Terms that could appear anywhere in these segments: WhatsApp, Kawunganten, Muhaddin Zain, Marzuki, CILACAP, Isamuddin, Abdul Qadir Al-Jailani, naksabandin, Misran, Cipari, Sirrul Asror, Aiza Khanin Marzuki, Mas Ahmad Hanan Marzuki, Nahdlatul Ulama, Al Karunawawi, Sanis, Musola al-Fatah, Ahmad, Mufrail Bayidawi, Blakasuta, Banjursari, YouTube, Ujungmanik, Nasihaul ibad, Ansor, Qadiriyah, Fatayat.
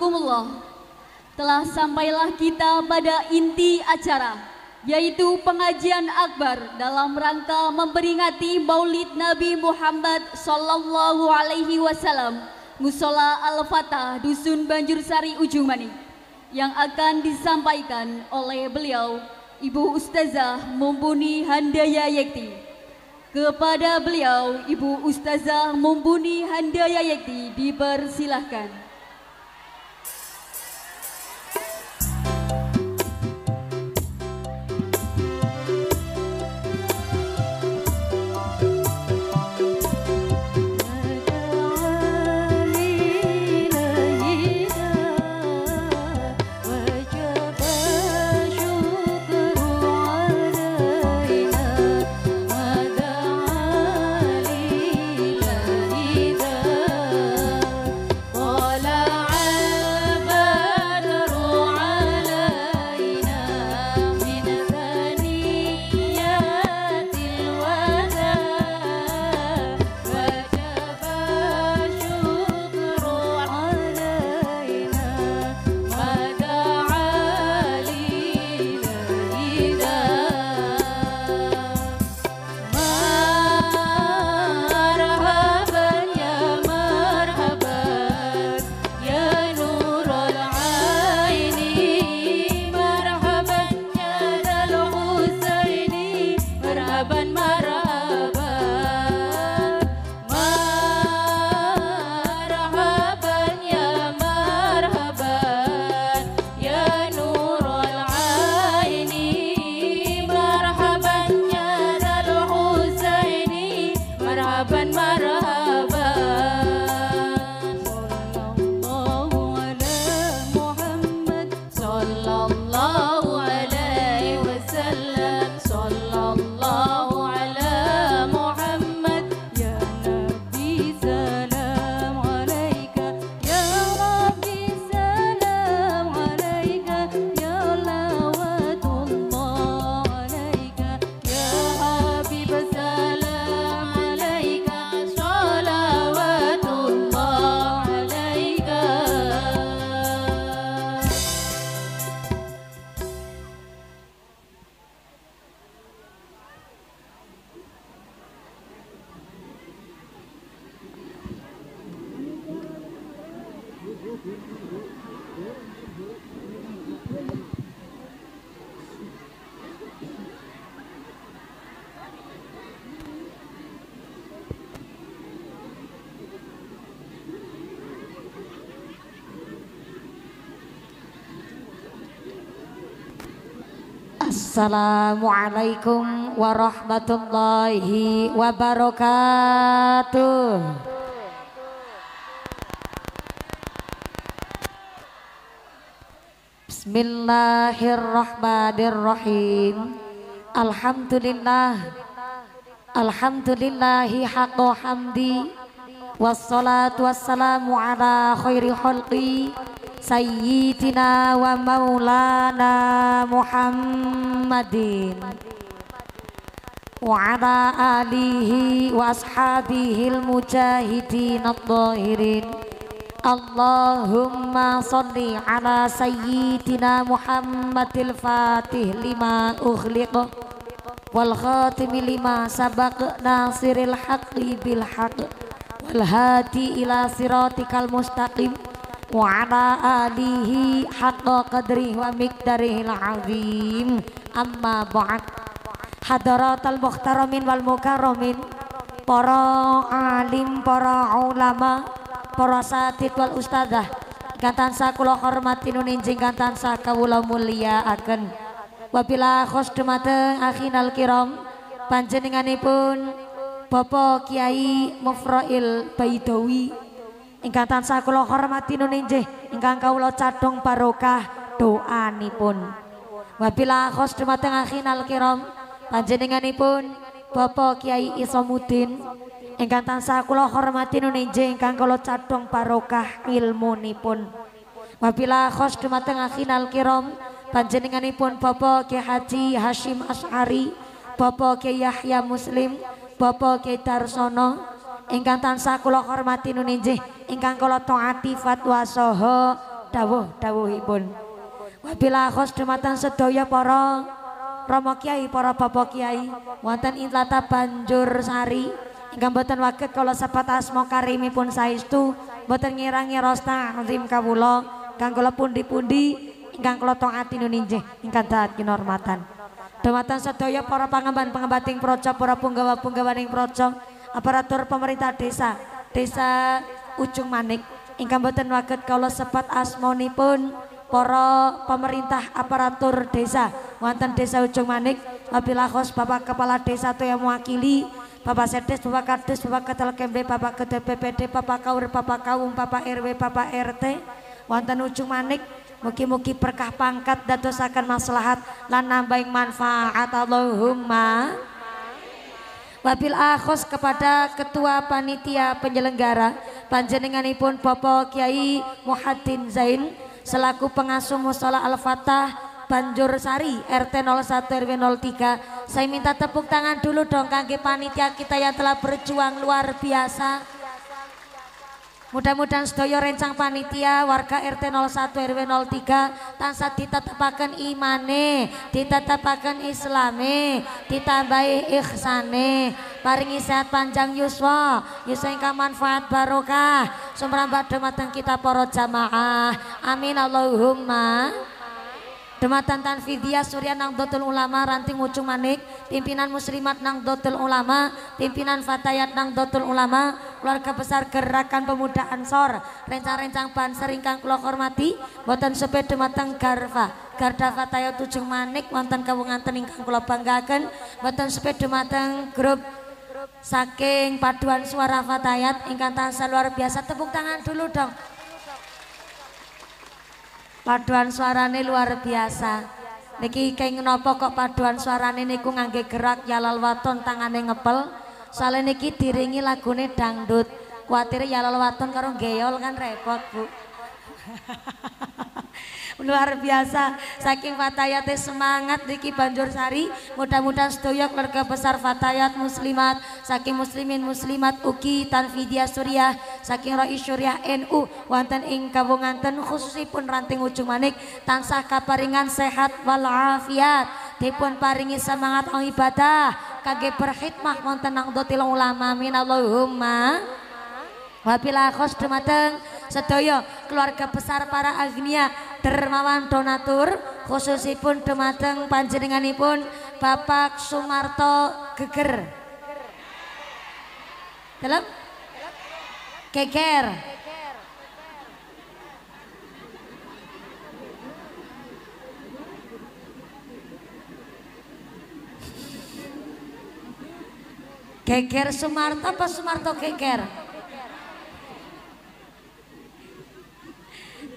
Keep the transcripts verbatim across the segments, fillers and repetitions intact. rahimakumullah, telah sampailah kita pada inti acara, yaitu pengajian akbar dalam rangka memperingati Maulid Nabi Muhammad Sallallahu Alaihi Wasallam, Musola al-Fatah, Dusun Banjursari, Ujungmani, yang akan disampaikan oleh beliau, Ibu Ustazah Mumpuni Handayayekti. Kepada beliau, Ibu Ustazah Mumpuni Handayayekti, dipersilahkan. Assalamualaikum warahmatullahi wabarakatuh. Bismillahirrahmanirrahim. Alhamdulillah, alhamdulillahi haqqa hamdi, wassalatu wassalamu ala khairi khalqi Sayyidina wa maulana Muhammadin wa ala alihi wa ashabihil mujahidin adh-dhahirin. Allahumma salli ala Sayyidina Muhammadil Fatih lima ukhliq wal khatimi lima sabaq nasiril haqqi bil haqq wal hadi ila siratikal mustaqim wa ala alihi haqqa qadrihi wa miqdarihil azim. Amma ba'd, hadaratul muhtaramin wal mukarramin, para alim, para ulama, para satid wal ustadzah ingkang tansah kula hormati, nunjing ingkang tansah kawula mulyakaken. Wabila khusdumateng akhinal kiram, panjenenganipun Bapak Kiai Mufrail Bayidawi ingkang tansah kula hormati, nunjih ingkang kawula cadhong barokah doanipun. Wabila khusdumateng akhinal kiram, panjenenganipun Bapak Kiai Isamuddin ingkang tansah kula hormati, nunjih ingkang kawula cadhong barokah ilmunipun. Wabila khusdumateng akhinal kiram, panjenenganipun Bapak Kiai Haji Hasyim Asy'ari, Bapak Kiai Yahya Muslim, Bapak Kiai Darsono ingkang tansah kula hormati, nunjih ingkang kula taati fatwa saha dawuh dawuhipun. Wabilah khosdumatan sedaya para Rama Kiai, para Bapak Kiai wonten ing tlatah Banjursari ingkang boten waget kala sepat asma karimipun saestu, boten ngira-ngira rim kawula kang kula pundi-pundi ingkang kula taati ninjih ingkang taat kinormatan. Dumatan sedaya para pangemban-pengembating praja, para punggawa-punggawaning praja, aparatur pemerintah desa, desa Ujungmanik ingkang boten waget kala sepat asmanipun para pemerintah aparatur desa wonten desa Ujungmanik. Wabilah khos Bapak Kepala Desa toya mewakili Bapak Sedes, Bapak Kades, Bapak Ketel Kemble, Bapak Ketua B P D, Bapak Kaur, Bapak Kaum, Bapak R W, Bapak R T wonten Ujungmanik. Mugi-mugi berkah pangkat dadosaken maslahat lan nambahing manfaat. Allahumma. Wabilah khos kepada Ketua Panitia Penyelenggara panjenenganipun Bapak Kiai Muhaddin Zain selaku pengasuh Musola al-Fatah Banjursari R T nol satu R W nol tiga. Saya minta tepuk tangan dulu dong kangge panitia kita yang telah berjuang luar biasa. Mudah-mudahan sedaya rencang panitia warga R T nol satu R W nol tiga tansah ditetepaken imane, ditetepaken islame, ditambahi ihsane, paringi sehat panjang yuswa, yuswa ingkang manfaat barokah sumrambah dumateng kita para jamaah. Amin Allahumma. Dumatan Tanfidiyah Surya Nahdlatul Ulama Ranting Ujungmanik, pimpinan Muslimat Nahdlatul Ulama, pimpinan Fatayat Nahdlatul Ulama, keluarga besar Gerakan Pemuda Ansor, rencang-rencang banser ingkang kula hormati, boten sepe dumateng Garfa, Garda Fatayat Ujungmanik wonten Kawunganten ingkang kula banggaken, boten sepe dumateng grup saking paduan suara Fatayat ingkang tansah luar biasa. Tepuk tangan dulu dong. Paduan suarane luar biasa. Niki kenging napa kok paduan suarane niku ngangge gerak yalal waton tangane ngepel. Soale niki diringi lagune dangdut. Kuwatir yalal waton karo ngeyol kan repot, Bu. Luar biasa saking Fatayat semangat niki Banjursari. Mudah-mudahan sedaya keluarga besar Fatayat Muslimat saking muslimin muslimat ugi Tanfidiyah Suriah saking Rais Suriah N U wonten ing Kawunganten khususipun Ranting Ujungmanik tansah kaparingan sehat wal afiat, dipun paringi semangat ing ibadah kangge berkhidmat wonten Nahdlatul Ulama. Amin Allahumma. Wabilah khos dumateng sedaya keluarga besar para agnia dermawan donatur khususipun dumateng panjenenganipun Bapak Sumarto geger dalam geger geger Sumarto apa Sumarto geger.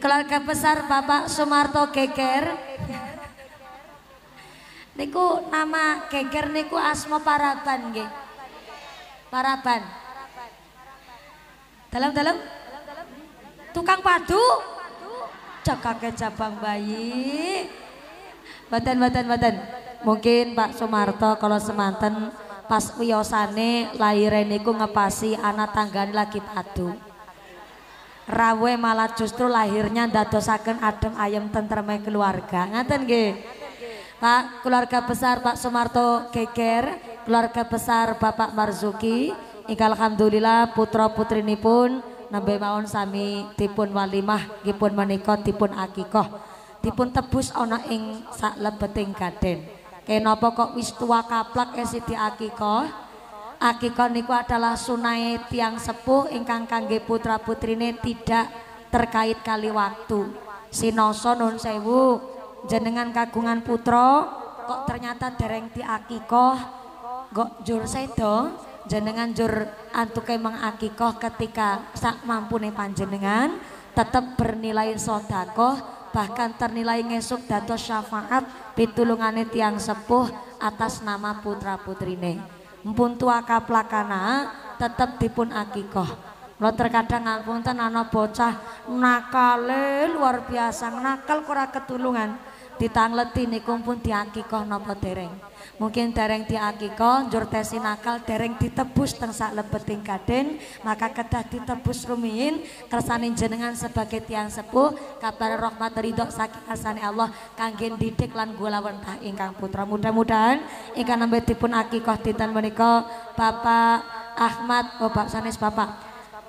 Keluarga besar Bapak Sumarto geger niku nama geger niku asma paraban nggih. Paraban. Dalam-dalam tukang padu cekake cabang bayi. Badan-badan-badan. Mungkin Pak Sumarto kalau semanten pas wiyosane lahire niku ngepasi anak tanggane lagi padu. Rawe malah justru lahirnya ndadosaken adem ayem tentreme keluarga. Ngaten nggih. Pak keluarga besar Pak Sumarto geger, keluarga besar Bapak Marzuki ingkang alhamdulillah putra putrinipun nembe mawon sami dipun walimah nggih pun menika dipun akikah, dipun tebus ana ing saklebeting gaden. Kenapa kok wis tua kaplak esih diakikah? Akikah niku adalah sunai tiang sepuh ingkang kangge putra putrine tidak terkait kali waktu. Sinoso nun sewu jenengan kagungan putra kok ternyata dereng diakikoh kok jur sedo jenengan jur antuke mengakikoh ketika sak mampune panjenengan tetap bernilai sodakoh bahkan ternilai ngesuk dados syafaat pitulungane tiang sepuh atas nama putra putrine. Mpun tua kaplakana tetep dipun akikoh. Lo terkadang ngapunten ana bocah nakale luar biasa, nakal ora ketulungan. ditangleti niku pun diakikoh napa dereng. Mungkin dereng diakikoh njur tesi nakal dereng ditebus teng sak lebeting kaden, maka kedah ditebus rumiyin kersane jenengan sebagai tiang sepuh kabar rahmat ridho saking asane Allah kangge didik lan kula wentah ingkang putra. Mudah-mudahan ingkang nembe dipun akikoh dinten menika Bapak Ahmad, oh Bapak Sanis, Bapak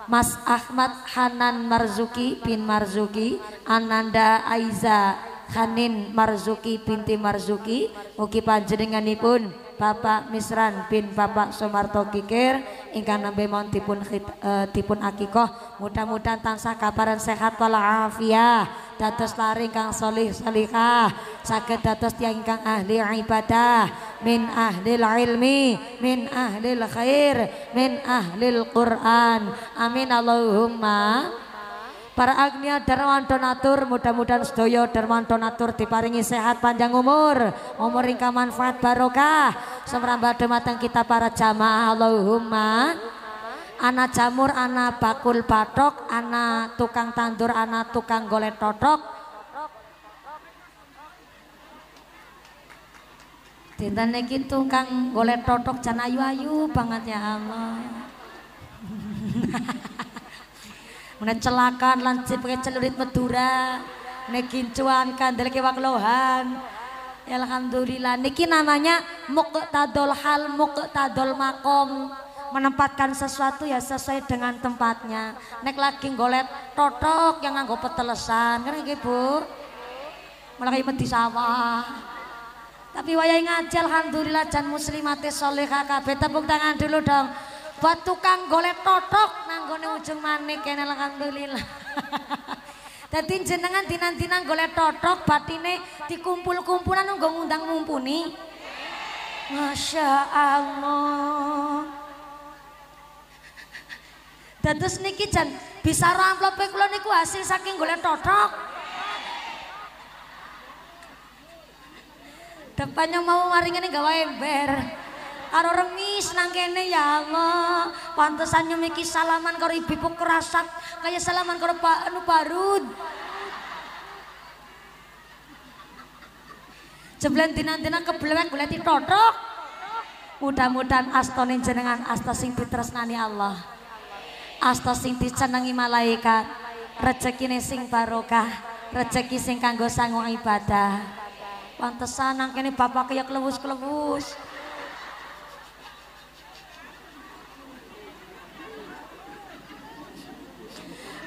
Mas Ahmad Hanan Marzuki bin Marzuki, Ananda Aiza Khanin Marzuki binti Marzuki, mugi panjenenganipun Bapak Misran bin Bapak Sumarto Kikir ingkang nembe mon dipun uh, dipun akikoh. Mudah-mudahan tansah kabaran sehat walafiat, dados lare ingkang sholih sholihah, saged dados tiyang ingkang ahli ibadah, min ahlil ilmi, min ahlil khair, min ahlil Quran. Amin Allahumma. Para agnia dermawan donatur, mudah-mudahan sedaya dermawan donatur diparingi sehat panjang umur, umur ingkang manfaat barokah sumrambah dumateng kita para jamaah. Allahumma. Anak jamur, anak bakul patok, anak tukang tandur, anak tukang golek totok. Dinten niki tukang golek totok jan ayu-ayu banget ya Allah. Menecelakan lancip pakai celurit Madura, nekincuan kandel kewak lohan. Alhamdulillah niki namanya muqtadul hal, muqtadul makom. Menempatkan sesuatu ya sesuai dengan tempatnya. Nek lagi golek totok yang nganggo petelesan, kan nggih Bu? Mulai medhi sawah. Tapi wayahe ngaji alhamdulillah jan muslimate salihah kabeh. Tepuk tangan dulu dong. Buat tukang golek totok nanggone Ujungmani kene alhamdulillah. Dadi jenengan dinan-dinan golek totok batine dikumpul-kumpulan nggo ngundang Mumpuni. Masya Allah. Dan terus niki jan bisa ramplop kula niku hasil saking golek totok. Depannya mau maringane gawa ember. Karo remis nang kene ya Allah. Pantesan nyemiki salaman karo ibu kerasat kaya salaman karo Pak Anu Barud. Jeblen dinan-dinan keblewek golek totok. Mudah-mudahan astone jenengan asta sing ditresnani Allah. Asta sing dicenengi malaikat, rezekine sing barokah, rezeki sing kanggo sangu ibadah. Pantesan nang kene bapak kaya kelewus-kelewus.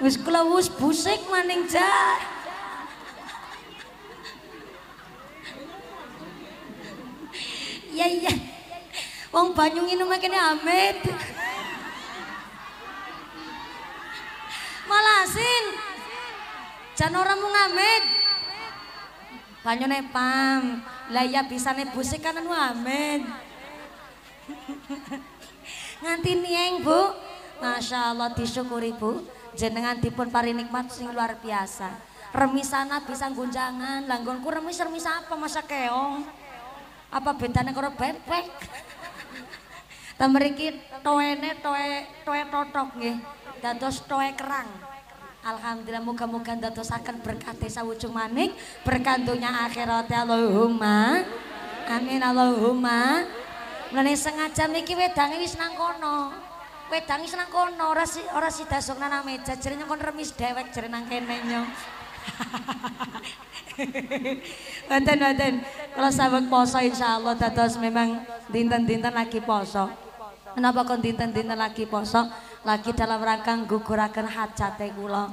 Wis kelewus busik maning jar. Ya iya. Wong banyu nginum kene amit. Malasin, jan ora mung amit. Banyune pam, lah ya bisane busik kan anu amit. Nganti nieng Bu, masya Allah disyukuri Bu, jenengan dipun paringi nikmat sing luar biasa. Remisana bisa gunjangan, langgonku remis remis apa masa keong? Apa bedane karo bebek? Ta mriki toene toe toe totok nggih. Dados toe kerang. Alhamdulillah muga-muga dadosaken berkah desa Ujungmani, berkah dunya akhirat. Allahumma. Amin Allahumma. Mulane sengaja niki wedange wis nang kono. Wedange wis nang kono, ora si, ora sida sok nang meja, jerene kon remis dhewek jerene nang kene nyong. Wonten-wonten kula saweg poso insyaallah dados memang dinten-dinten lagi poso. Kenapa kon dinten-dinten lagi poso? Lagi dalam rangka gugurakan hajate kula.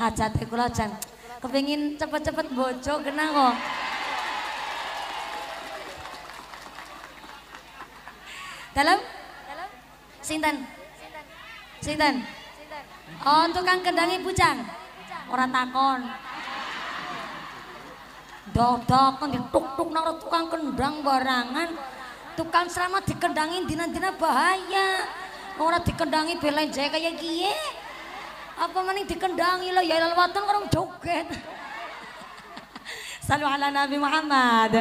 Hajate kula jan kepengin cepet-cepet bojo kena kok. Dalam? Sinten? Sinten? Oh, tukang kendangi bujang. Orang takon. Dodok dituk-tuk nang tukang kendang barangan. Tukang selamat dikendangin dina-dina bahaya. Orang dikendangi belen jaya kayak gie. Apa maning dikendangi lo ya lewatan orang joget. Salu ala Nabi Muhammad.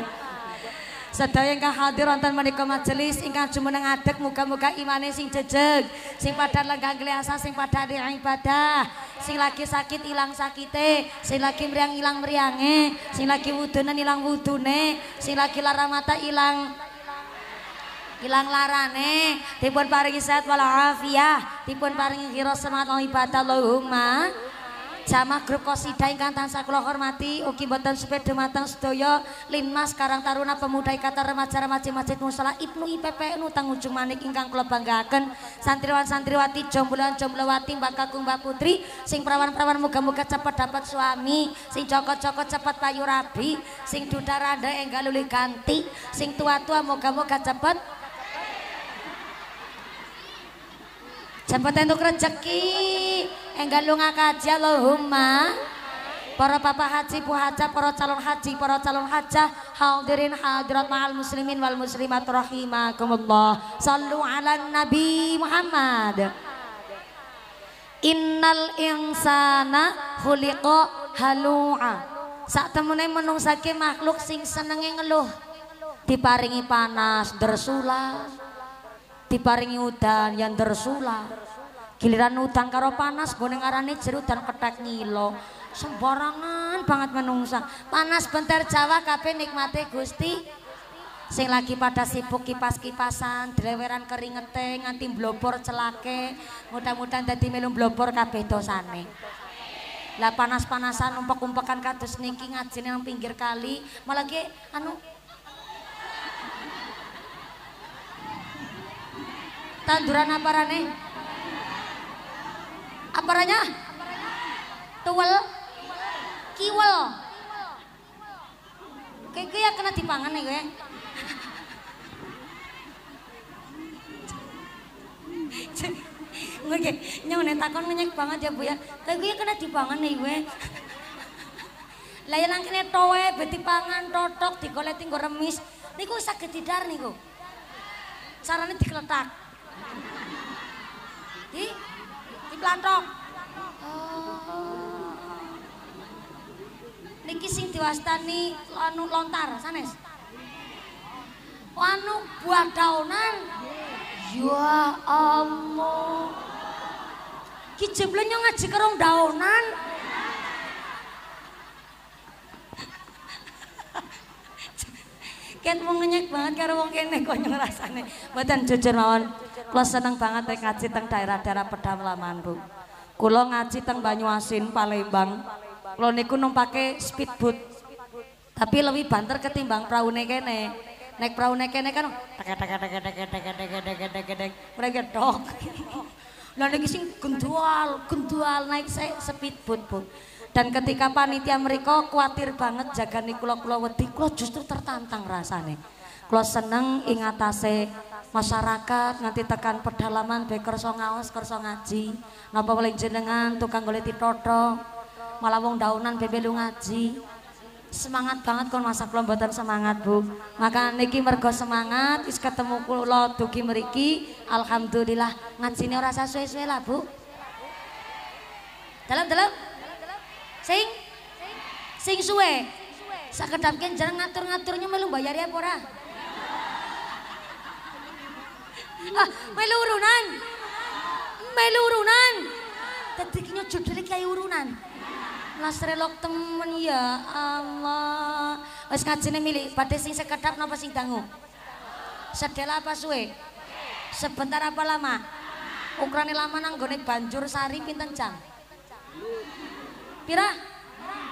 Sedaya ingkang hadir wonten menika majelis ingkang jumeneng adeg muga-muga imane sing jejeg, sing padha lenggah glesa, sing padha ibadah, sing lagi sakit ilang sakite, sing lagi meriang ilang meriange, sing lagi wudunan ilang wudune, sing lagi lara mata ilang ilang larane, dipun paringi sehat wal afiah, dipun paringi khairat semangat ibadah Allahumma. Jamaah grup Qosidah ingkang tansah kula hormati, ugi boten seped dumateng sedaya Linmas Karang Taruna Pemuda Ikatan Remaja-Remaji Masjid Musola Ibnu I P P N Utang Ujungmani ingkang kula banggakaken, santriwan santriwati, jombloan jomblowati, mbak kakung, mbak putri, sing perawan-perawan muga-muga cepet dapat suami, sing cokot-cokot cepet payu rabi, sing duda randa enggal luli ganti, sing tua-tua muga-muga cepet cepet entuk rezeki. Enggal lunga kaji Allahumma. Para bapak haji, bu haja, para calon haji, para calon hajah, hadirin hadirat ma'al muslimin wal muslimat rahimakumullah. Sallu ala nabi Muhammad. Innal insana khuliqa halu'a. Sak temune menungsa ki makhluk sing senenge ngeluh. Diparingi panas dersulah, diparingi udan yang dersulah. Giliran udang karo panas goneng arane jeruk dan petek ngilo sembarangan banget menungsa. Panas bentar Jawa kabeh nikmate Gusti. Sing lagi pada sibuk kipas-kipasan, dileweran keringete nganti blopor celake, mudah-mudahan dadi melu blopor kabeh dosane. Lah panas-panasan umpek-umpekan kados niki ngajine nang pinggir kali, malah ki anu tanduran apa rane? Aparanya? Tuwel? Kiwel? Kayak yang kena dipangan nih gue. Gue kayak nyonet takon ngenyek banget ya bu ya. Kayak yang kena dipangan nih gue. Layan langkene towe, beti pangan, totok, digoleti gue remis. Nih gue sakit tidar nih gue. Caranya dikeletak. Di? Lantok. Oh. Niki sing diwastani anu lontar, sanes. Anu buah daunan. Ya Allah. Ki jebule nyong ngaji kerong daunan. Ken wong ngenyek banget karo wong kene kok nyong rasane. Mboten jujur mawon. Kula seneng banget ngaji teng daerah-daerah pedalaman, Bu. Kula ngaji teng Banyuasin, Palembang. Kula niku numpake speedboat. Tapi lebih banter ketimbang praune kene. Nek praune kene kan tek tek tek tek tek tek tek tek. Mereka dok. Lah niki sing gendual, gendual naik speedboat, Bu. Dan ketika panitia mereka kuatir banget jagani kula-kula wedi, kula justru tertantang rasane. Kula seneng ing atase masyarakat nganti tekan pedalaman bae kersa ngaos kersa ngaji. Napa weling jenengan tukang golek titotho malah wong daunan bebelu ngaji. Semangat banget kon masa kula mboten semangat, Bu. Maka niki mergo semangat wis ketemu kula dugi mriki alhamdulillah ngajine ora sasuwe-suwe lah, Bu. Dalam-dalam sing sing suwe. Sakedapken jeneng ngatur-ngaturnya melu mbayari apa ora? Ah, melu urunan, melu urunan. Tadi kini judulnya kayak urunan. Las relok temen ya Allah. Wes ngajine milih. Badhe sing sekedap napa sing dangu? Sedela apa suwe? Sebentar apa lama? Ukurane lama nang nggone Banjursari pinten jam? Pira?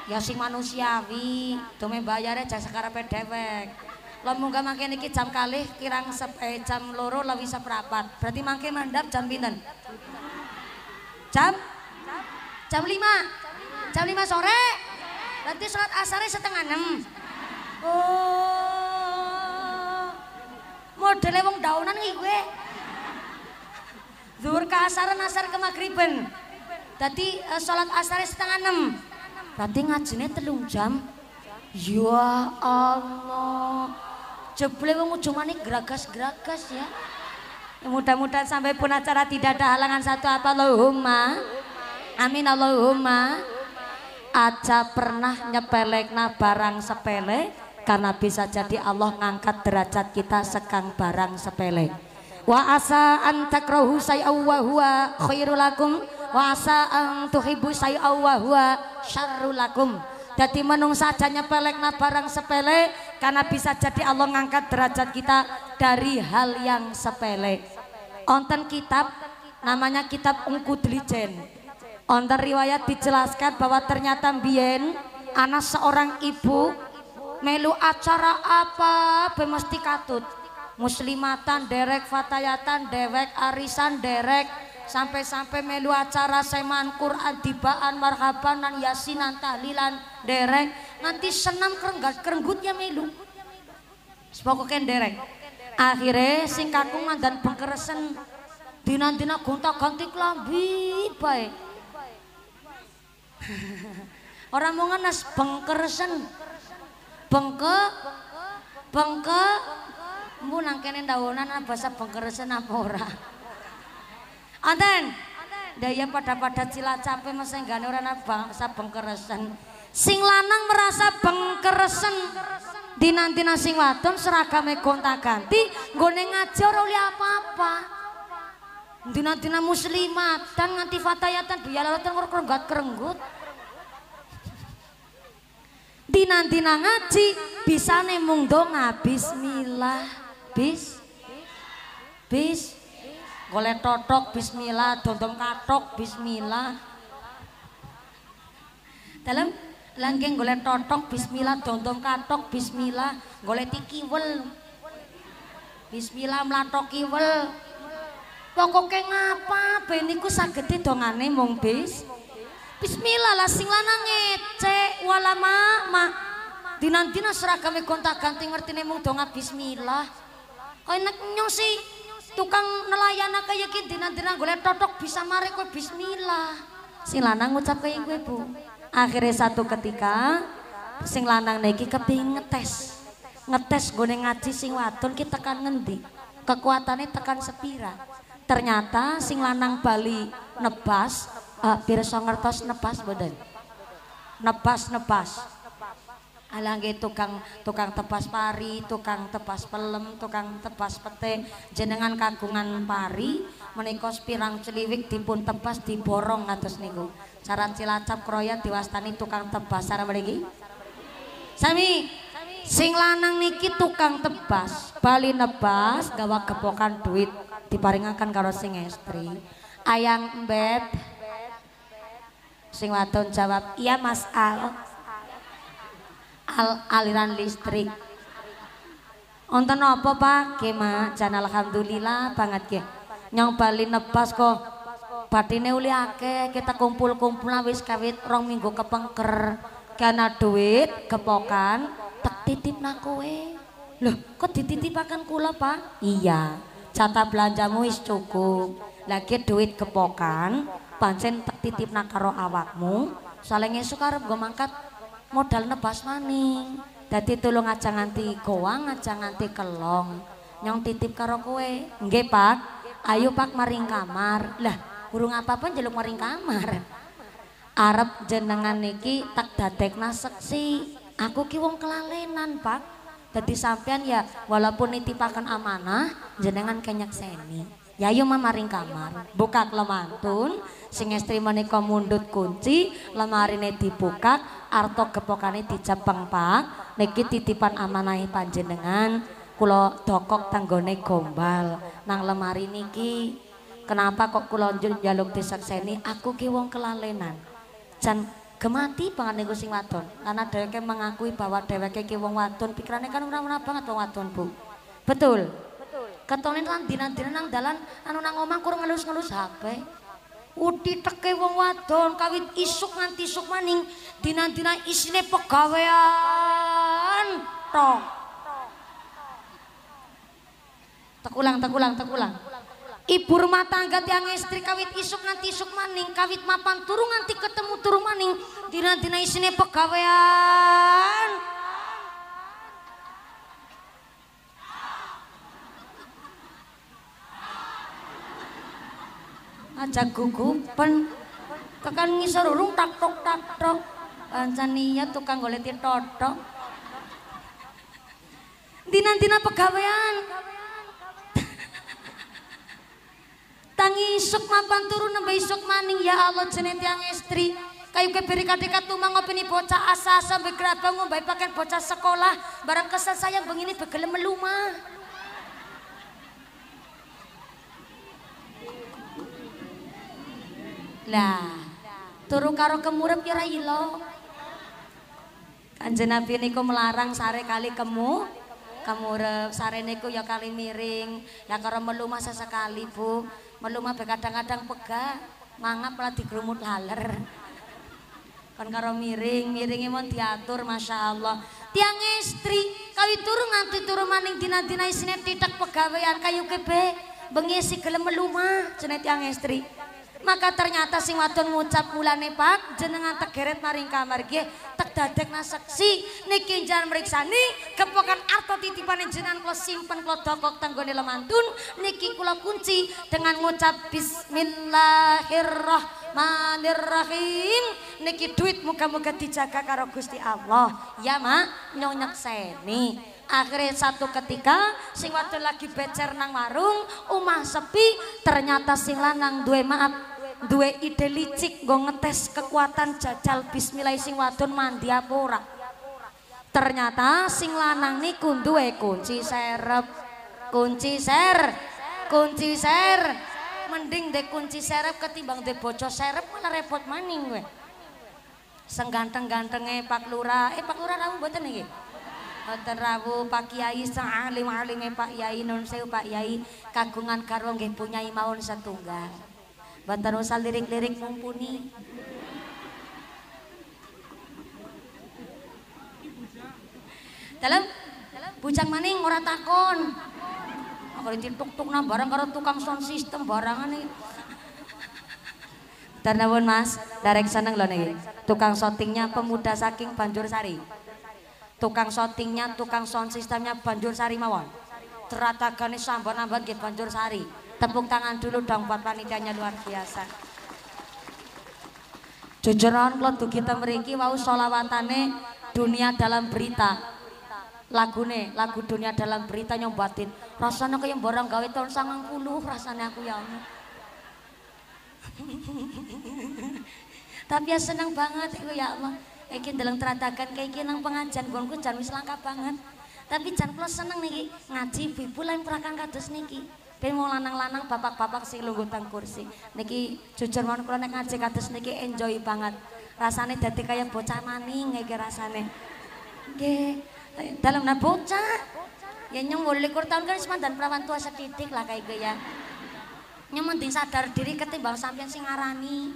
Ya sing manusiawi. Dome bayare jasa karepe dhewek. Lah munggah mangke niki jam kalih kirang sepe jam loro lewi seprapat. Berarti mangke mandap jam pinten? Jam? Jam lima. Jam lima sore. Berarti salat asare setengah enam. Oh. Modele wong daunan iki kowe. Zuhur ke asar, asar ke magriben. Dadi salat asare setengah enam. Berarti ngajine telung jam. Ya Allah. Jebule wong Ujungmani geragas-geragas ya. Mudah-mudahan sampai pun acara tidak ada halangan satu apa Allahumma. Amin Allahumma. Aja pernah nyepelekna barang sepele karena bisa jadi Allah ngangkat derajat kita sekang barang sepele. Wa asa an takrahu say'aw wa huwa khairul lakum wa sa'an tuhibbu say'a wa huwa syarrul lakum. Dadi menungsa sajane pelekna barang sepele karena bisa jadi Allah ngangkat derajat kita dari hal yang sepele. Onten kitab namanya kitab Ungku Delijen. Onten riwayat dijelaskan bahwa ternyata mbiyen ana seorang ibu melu acara apa be mesti katut. Muslimatan derek, fatayatan derek, arisan derek, sampai-sampai melu acara semaan Quran, dibaan, marhabanan, yasinan, tahlilan derek, nanti senam kerenggat kerenggutnya melu sepokoken derek. Akhirnya sing kakungan dan pengkeresen dina-dina gonta ganti klambi bae orang mau ngenes pengkeresen bengke bengke mbu nang kene ndawonan bahasa bengkeresen apa ora? Anten. Daya pada-pada Cilacap mesti nggane ora ana bahasa bengkeresen. Sing lanang merasa bengkeresen, dinantina sing wadon seragame gonta-ganti, nggone ngaji ora oleh apa-apa. Dinantina muslimatan nganti fatayatan biyalalatan kerenggut kerenggut. Dinantina ngaji bisane mung donga bismillah. Bis, bis, golek totok bismillah, dondong katok bismillah. Dalam langgeng golek totok bismillah, dondong katok bismillah, golek tikiwel bismillah, melatok kiwel. Pokoknya ngapa beniku sagede dongane mung bis. Bismillah lah sing lanang ngecek walama mak. Dinantina seragame gonta-ganti ngertine mung donga bismillah. Enak nyong sih tukang nelayan kaya ki dina-dina golek totok bisa mari kowe bismillah. Sing lanang ngucap kaya kowe Bu. Akhirnya satu ketika sing lanang niki kepengin ngetes. Ngetes gone ngaji sing wadon ki tekan ngendi? Kekuatane tekan sepira. Ternyata sing lanang bali nebas, uh, pirsa ngertos nebas mboten. Nebas-nebas. Alangge tukang tukang tebas pari, tukang tebas pelem, tukang tebas pete, jenengan kagungan pari, menika pirang celiwik dipun tebas diborong ngatos niku. Saran Cilacap kroya diwastani tukang tebas saran mriki. Sami sing lanang niki tukang tebas, bali nebas gawa gepokan duit diparingaken karo sing estri. Ayang Mbeb. Sing wadon jawab, "Iya Mas Al." Al aliran listrik. Onten apa Pak? Nggih, Mak. Jan alhamdulillah banget nggih. Nyong bali nebas kok batine uli akeh, kita kumpul-kumpulan wis kawit rong minggu kepengker. Kana duit gepokan tek titipna kowe. Loh, kok dititipaken kula, Pak? Iya. Jatah belanjamu wis cukup. Lagi duit gepokan pancen tek titipna karo awakmu. Soalnya esuk arep nggo mangkat modal nebas maning, dadi tulung aja nganti goang, aja nganti kelong. Nyong titip karo kowe. Nggih, Pak. Ayo Pak maring kamar. Lah, urung apa-apa njaluk maring kamar. Arep jenengan niki tak dadekna seksi. Aku ki wong kelalenan, Pak. Dadi sampean ya walaupun nitipaken amanah, jenengan kenyakseni. Ya ayo mah maring kamar. Buka lemantun, sing estri menika mundhut kunci, lemarine dibuka. Arto gepokane dijepeng Pak, niki titipan amanahe panjenengan, kula dokok tanggone gombal nang lemari niki. Kenapa kok kula njaluk disekseni? Aku ki wong kelalenan. Jan gemati banget niku sing wadon, karena dheweke mengakui bahwa dheweke ki wong wadon, pikirane kan ora-ora banget wong wadon, Bu. Betul. Kentone lan dina-dina nang dalan anu nang omah kurang ngelus-ngelus H P. Uti teke wong wadon kawit isuk nganti isuk maning dina-dina isine pegawean tok. Tekulang tekulang tekulang. Ibu rumah tangga tiang istri kawit isuk nganti isuk maning kawit mapan turu nganti ketemu turu maning dina-dina isine pegawean. Aja gugupen tekan ngisor urung tak tok tak tok pancaniya tukang golek totok dinan-dinan pegawean tang tangi sukma panturun nembe sukma ning ya Allah jeneng tiyang istri. Kayu kebiri kadeka tumang ngopeni bocah asa-asa begerabang ngombai pakai bocah sekolah. Barang kesel saya begini begelem melumah. Lah, turu karo kemurep ya railo. Kanjeng Nabi niku melarang sare kali kemu kemurep, sare niku ya kali miring. Ya karo melumah sesekali, Bu. Melumah kadang-kadang pegah, mangap malah digrumut laler. Kon karo miring, miringe mon diatur Masya Allah. Tiang istri, kawi turu nganti turu maning dina-dina isine titik pegawean kayu kebe, bengi si gelem melumah jeneng tiang istri. Maka ternyata sing wadon ngucap mulane Pak jenengan tegeret maring kamar nggih tek dadekna seksi niki njan mriksani kepokan arta titipane jenengan kula simpen kula dokok tanggone lemantun niki kula kunci dengan ngucap bismillahirrahmanirrahim niki duit muga-muga dijaga karo Gusti Allah ya Mak nyonyekseni. Akhirnya satu ketika sing wadon lagi becer nang warung omah sepi ternyata sing lanang duwe maaf duwe ide licik nggo ngetes kekuatan jajal bismillah sing wadon mandi apa ora. Ternyata sing lanang niku duwe kunci serep kunci ser kunci ser mending de kunci serep ketimbang de boco serep malah repot maning kowe seng ganteng-gantenge Pak Lurah eh Pak Lurah rawuh mboten niki wonten rawuh Pak Kyai sang alim-alime Pak Kyai nun sewu Pak Kyai kagungan karo nggih punyai mawon setunggal. Wonten usah lirik-lirik mumpuni. Dalem bujang maning ora takon. Kok dituk-tuk nang barang karo tukang sound system barangan iki. Tur nuwun Mas, darek seneng lho niki. Tukang syutingnya pemuda saking Banjursari. Tukang shootingnya, tukang sound sistemnya Banjursari mawon. Teratagane sambar-sambar nggih Banjursari. Tepuk tangan dulu dong buat panitianya luar biasa. Jujur mawon kula dugi teng mriki wau selawatane dunia dalam berita. Lagune, lagu dunia dalam berita nyong batin. Rasane kaya barang gawe taun sangang puluh rasane aku ya. Tapi ya seneng banget iku ya Allah. Iki ndeleng teratakan kayak iki nang pengajian gonku jan wis langka banget. Tapi jan kula seneng niki ngaji bibu lan perakan kados niki. Ben wong lanang-lanang bapak-bapak sing lungguh teng kursi. Niki jujur mawon kula nek ngaji kados niki enjoy banget. Rasane dadi kaya bocah maning iki rasane. Nggih, dalem na bocah. Ya nyung wolulikur tahun kan wis mandan prawan tua setitik lah kayak ya. Nyung mending sadar diri ketimbang sampeyan sing ngarani.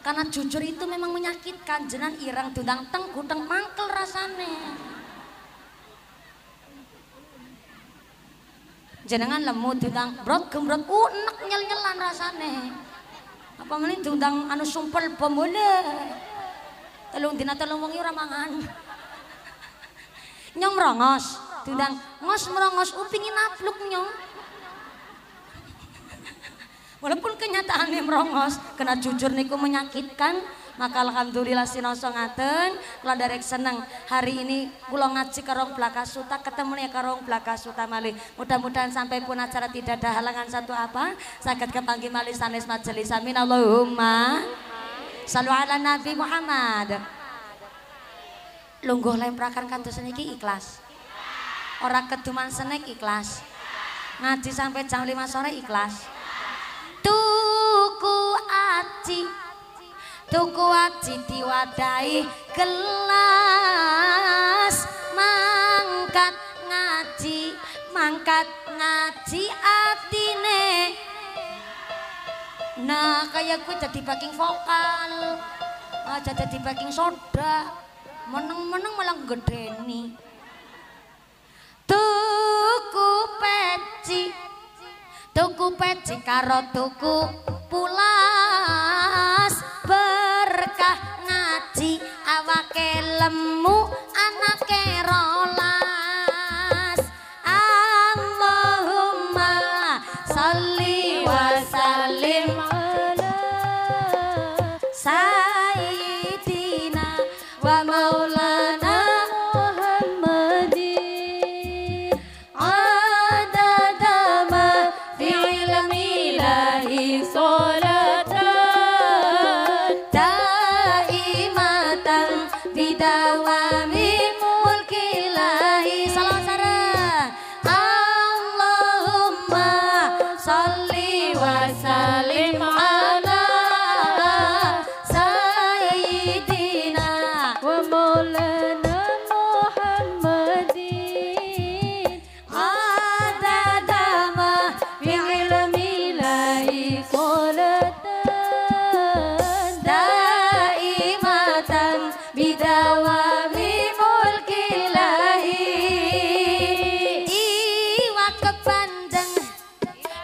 Karena jujur itu memang menyakitkan, jenengan ireng dundang teng gudeng mangkel rasane. Jenengan lemu dundang brot gembrot unek nyel-nyelan rasane. Apa meneh dundang anu sumpel bom mule. Telung dina telung wengi ora mangan. Nyong merongos, dundang ngos merongos upingin napluk nyong. Walaupun kenyataannya merongos, kena jujur niku menyakitkan, maka alhamdulillah sinoso ngaten, kula derek seneng. Hari ini kula ngaji karo Blakasuta, ketemune karo Blakasuta malih. Mudah-mudahan sampai pun acara tidak ada halangan satu apa, saged kepanggih malih sanes majelis. Amin Allahumma. Shallu ala Nabi Muhammad. Lungguh lemprakan kados niki ikhlas. Ora keduman senek ikhlas. Ngaji sampai jam lima sore ikhlas. Tuku aci, tuku aci diwadahi gelas, mangkat ngaji, mangkat ngaji atine. Nah kayak gue jadi baking vokal, aja jadi baking soda, meneng-meneng malah gede nih. Tuku peci. Tuku peci karo tuku pulas berkah ngaji awake lemu anake rolas. Allahumma sholli wa sallim ala sayyidina wa maulana. wasallim ala sayyidina wa maulana Muhammadin adada ma bi ilmihi qolatan daimatan bidawami mulkilahi. Iwak kepandeng,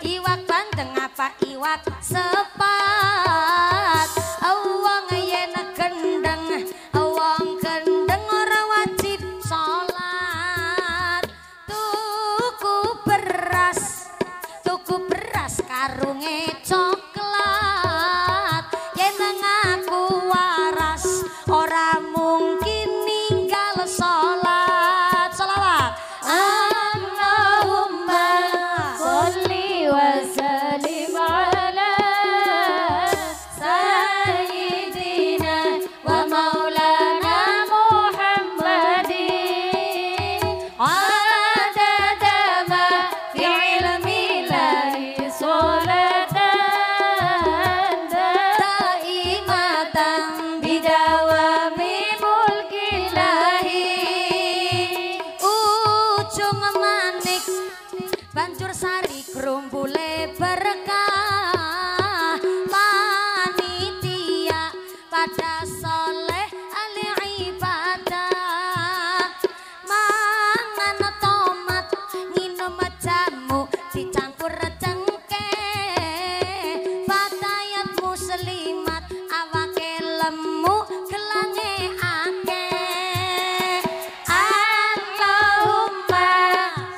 iwak bandeng apa iwak sepat. Awang yen kendeng, awang kendeng ora wajib salat. Tuku beras, tuku beras karunge coklat. Yen ngaku waras ora mungkin ninggal salat. Selawat. Allahumma sholli wa sallim ala sayyidina wa maulana Muhammadin adada ma fi ilmi lahi sholatan daimatan bidawami mulki lahi. Ujung manik Banjursari gerumbule berkah. Panitia pada soleh ahli ibadah. Mangan tomat nginum jamu dicampur cengkeh. Fatayat muslimat awake lemu gelange akeh. Allahumma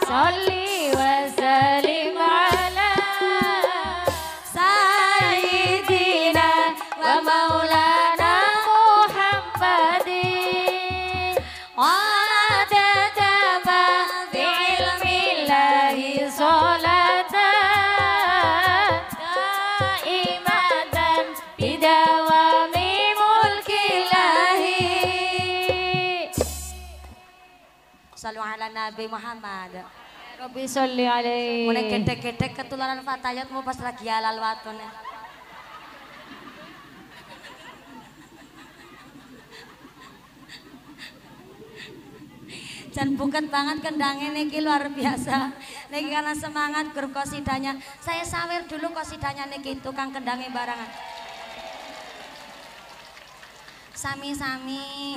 sholli wa sallim ala sayyidina wa maulana Muhammadin adada ma bi ilmi lahi sholatan daimatan bidawami mulki lahi. Sallu ala Nabi Muhammad. Rabbi sholli alaihi. Mune gedhe-gedhe ketularan fatayatmu pas lagi halal watune. Dan bukan banget kendangnya niki luar biasa. Niki karena semangat grup kosidanya. Saya sawer dulu kosidanya niki tukang kendangnya barangan. Sami-sami.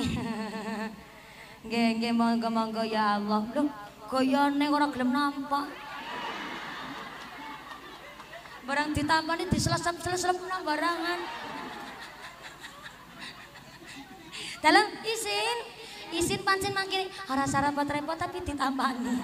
Nggih nggih monggo-monggo ya Allah. Loh, goyone ora gelem nampak. Barang ditampani diselesem-selesem nang barangan. Dalam izin, izin pancen mangkene ora sarapat repot tapi ditampani.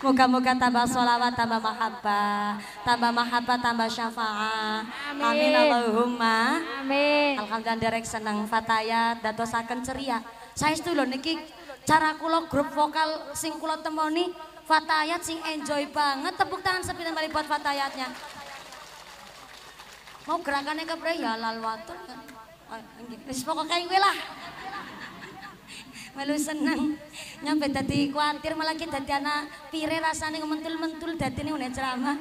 Moga-moga tambah sholawat, tambah mahabbah, tambah mahabbah, tambah syafaat. Amin. Amin Allahumma. Amin. Alhamdulillah derek seneng fatayat datosaken ceria. Saestu lho niki cara kula grup vokal sing kula temoni fatayat sing enjoy banget. Tepuk tangan sepinten malih buat fatayatnya. Mau gerakannya keprei ya halal watun kan. Wis pokoke kuwi lah. Melu seneng nyampe dadi kuatir malah ki dadi anak pire rasane mentul-mentul dadine unek ceramah.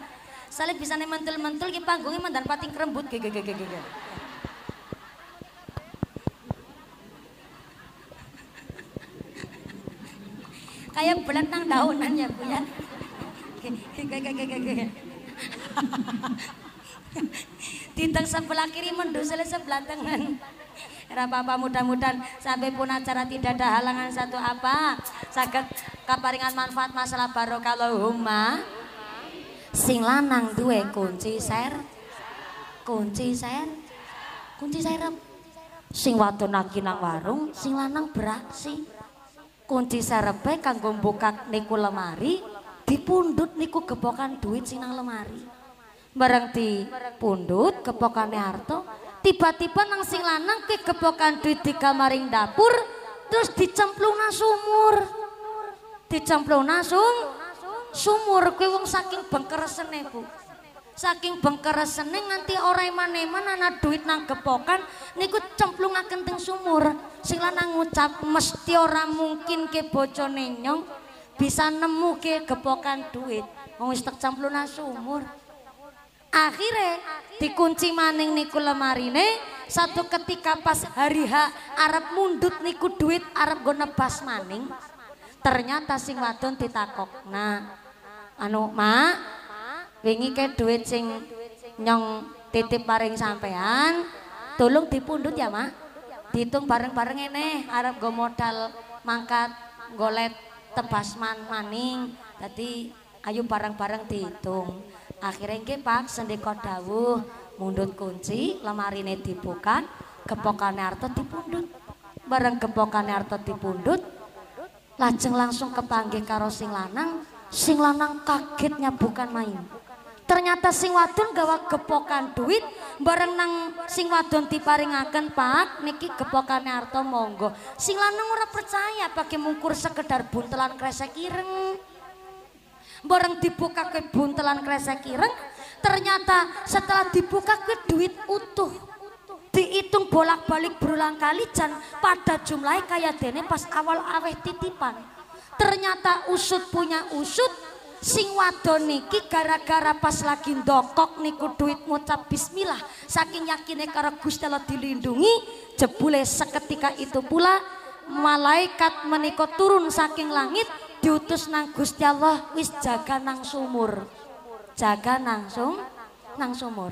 Sale bisane mentul-mentul ki panggunge mandar pating krembut gegegege. Kayak belet nang daunan ya Bu ya. Gegegege. Tintang sebelah kiri mendusel sebelah tangan. Ora apa-apa, mudah-mudahan sampai pun acara tidak ada halangan satu apa. Saged kaparingan manfaat masalah barokah Allahumma. Sing lanang duwe kunci ser. Kunci ser. Kunci serep. Sing wadon lagi nang warung, sing lanang beraksi. Kunci serepe kanggo mbukak niku lemari, dipundhut niku gepokan duit sing nang lemari. Bareng dipundhut gepokane harto. Tiba-tiba nang sing lanang ke gepokan duit di kamaring dapur terus dicemplungna sumur. Dicemplungna sum sumur kuwi wong saking bengkeresene, Bu. Saking bengkeresene nganti ora eman-eman ana duit nang gepokan niku cemplungaken teng sumur. Sing lanang ngucap mesti ora mungkin ke bojone nyong. bisa nemu ke gepokan duit wong wis tek campluna sumur. Akhire dikunci maning niku lemarine, satu ketika pas hari H arep mundut niku duit arep nggo nebas maning. Ternyata sing wadon ditakokna, anu mak wingi ke duit sing nyong titip paring sampean tolong dipundhut ya mak, dihitung bareng-bareng ini arep nggo modal mangkat golet tebasman maning. Tadi ayo bareng-bareng dihitung. Akhirnya nggih Pak sendika dawuh mundhut kunci, lemarine dibuka, gepokane arta dipundhut. Bareng gepokane arta dipundhut, lajeng langsung kepanggih karo sing lanang. Sing lanang kagetnya bukan main. Ternyata sing wadon gawa gepokan duit bareng nang sing wadon diparingaken, Pak niki gepokane arta monggo. Sing lanang ora percaya pakai mungkur sekedar buntelan kresek ireng. Bareng dibuka ke buntelan kresek ireng, ternyata setelah dibuka ke duit utuh, dihitung bolak-balik berulang kali jan pada jumlahnya kayak dene pas awal aweh titipan. Ternyata usut punya usut, sing wadon niki gara-gara pas lagi ndokok niku duit ngucap bismillah saking yakinnya karo Gusti Allah dilindungi, jebule seketika itu pula malaikat menika turun saking langit, diutus nang Gusti Allah wis jaga nang sumur, jaga nang sum, nang sumur.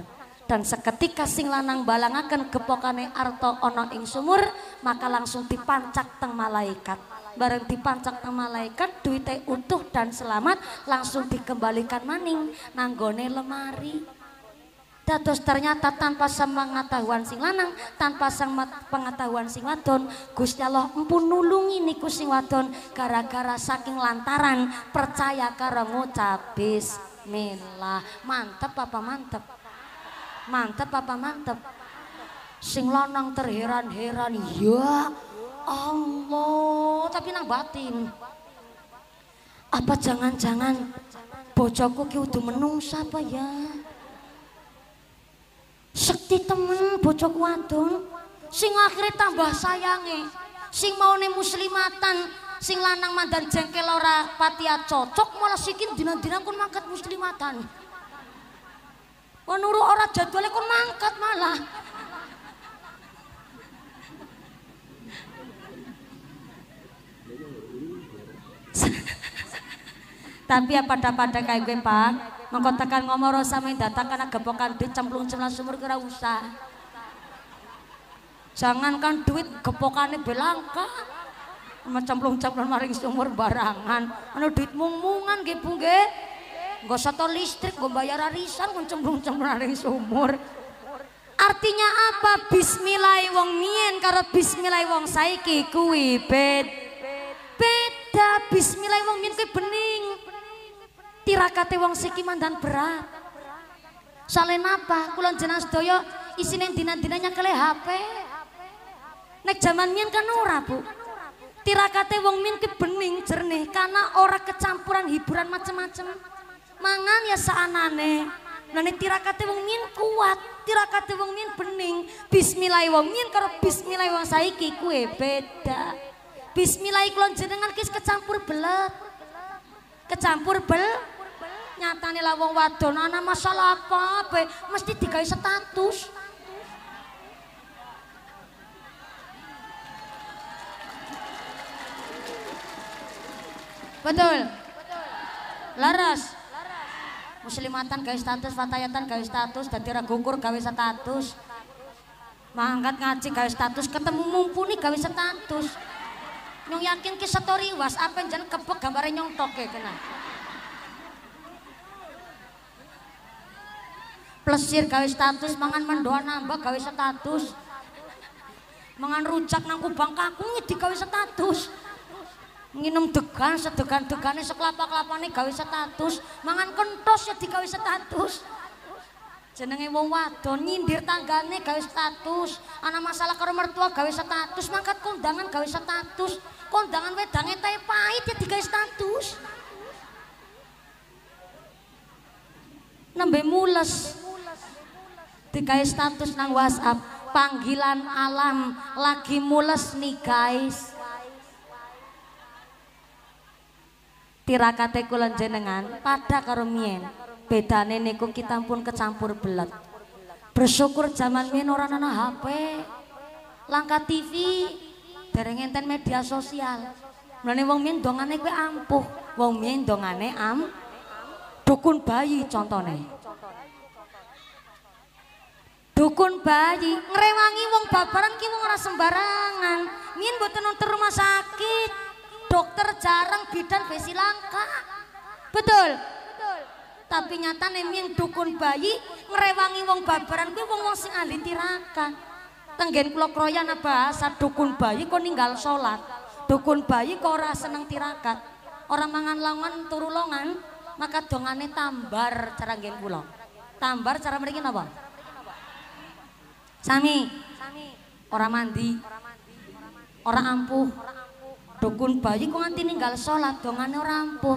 Dan seketika sing lanang balangaken gepokane arta ana ing sumur, maka langsung dipancak teng malaikat. Bareng dipancak teng malaikat, duite utuh dan selamat, langsung dikembalikan maning nanggone lemari. Dados ternyata tanpa sang pengetahuan sing lanang, tanpa sang pengetahuan sing wadon, Gusti Allah empun nulungi niku sing wadon gara-gara saking lantaran percaya karo ngucap bismillah. Mantep apa mantep? Mantep apa mantep? Sing lanang terheran-heran, ya Allah, tapi nang batin. Apa jangan-jangan bojoku ki udu menungsa apa ya? Sekti temen bocok wadon, sing akhirnya tambah sayange, sing maune muslimatan, sing lanang mandan jengkel ora patia cocok, malah sikin dina-dina kon mangkat muslimatan. Menurut ora jadwale kon mangkat malah. Tapi apa pada-pada kayak gue Pak. Mengkotakan ngomoro sama yang datang karena gepokan duit cemplung-cemplung sumur kira usah. Jangankan duit gepokannya belangka, cemplung-cemplung maring sumur barangan. Anu duit mung-mungan nggih Bu nggih. Engko setor listrik, engko bayar arisan kon cemplung-cemplung maring sumur. Artinya apa? Bismillah wong mien karo bismillah wong saiki kuwi beda. Beda bismillah wong mien kuwi bening. Tirakate wong siki mandan berat. Soalen apa? Kulon jenang sedoyo isine dina-dinanya kele H P. Nek jaman mien kan ora, Bu. Tirakate wong mien ki bening jernih karena ora kecampuran hiburan macem-macem. Mangan ya saanane. Nane tirakate wong mien kuat, tirakate wong mien bening. Bismillah wong mien karo bismillah wong saiki kuwi beda. Bismillah kulon jenengan ki kecampur belet. Kecampur bel nyatane lah wong wadon ana masalah apa be mesti digawe status. Betul. Laras. Muslimatan gawe status, fatayatan gawe status, dadi ragukur gawe status. Mangkat ngaji gawe status, ketemu mumpuni gawe status. Nyong yakin ki story WhatsApp njen kepek gambare nyong toke kena. Plesir gawe status, mangan mendoan nambah gawe status. Mangan rujak nang kubang kaku di gawe status. Nginum degan, sedegan-degane sekelapa-kelapane gawe status. Mangan kentos ya digawe status. Jenenge wong wadon nyindir tanggane gawe status, ana masalah karo mertua gawe status, mangkat kondangan gawe status, kondangan wedange teh pahit ya digawe status. Nembe mules digawe status nang WhatsApp, panggilan alam lagi mules nih guys. tirakate kula jenengan padha karo mien, bedane niku kita pun kecampur belat. Bersyukur zaman mien ora ana H P, langka T V, dereng enten media sosial. Mulane wong mien dongane kuwi ampuh, wong mien dongane am dukun bayi contone. Dukun bayi ngrewangi wong babaran ki wong ora sembarangan. Mien mboten nonton rumah sakit, dokter jarang, bidan besi langka. Betul. Betul. Tapi nyatane mien dukun bayi ngrewangi wong babaran kuwi wong-wong sing ahli tirakat. Tenggen kula kroyan bahasa dukun bayi kok ninggal salat. Dukun bayi kok ora seneng tirakat. Ora mangan longan turu longan, maka dongane tambar cara nggen kula. Tambar cara mriki napa? Sami, orang mandi, orang ampuh, dukun bayi kok nganti ninggal sholat, dongane orang ampuh.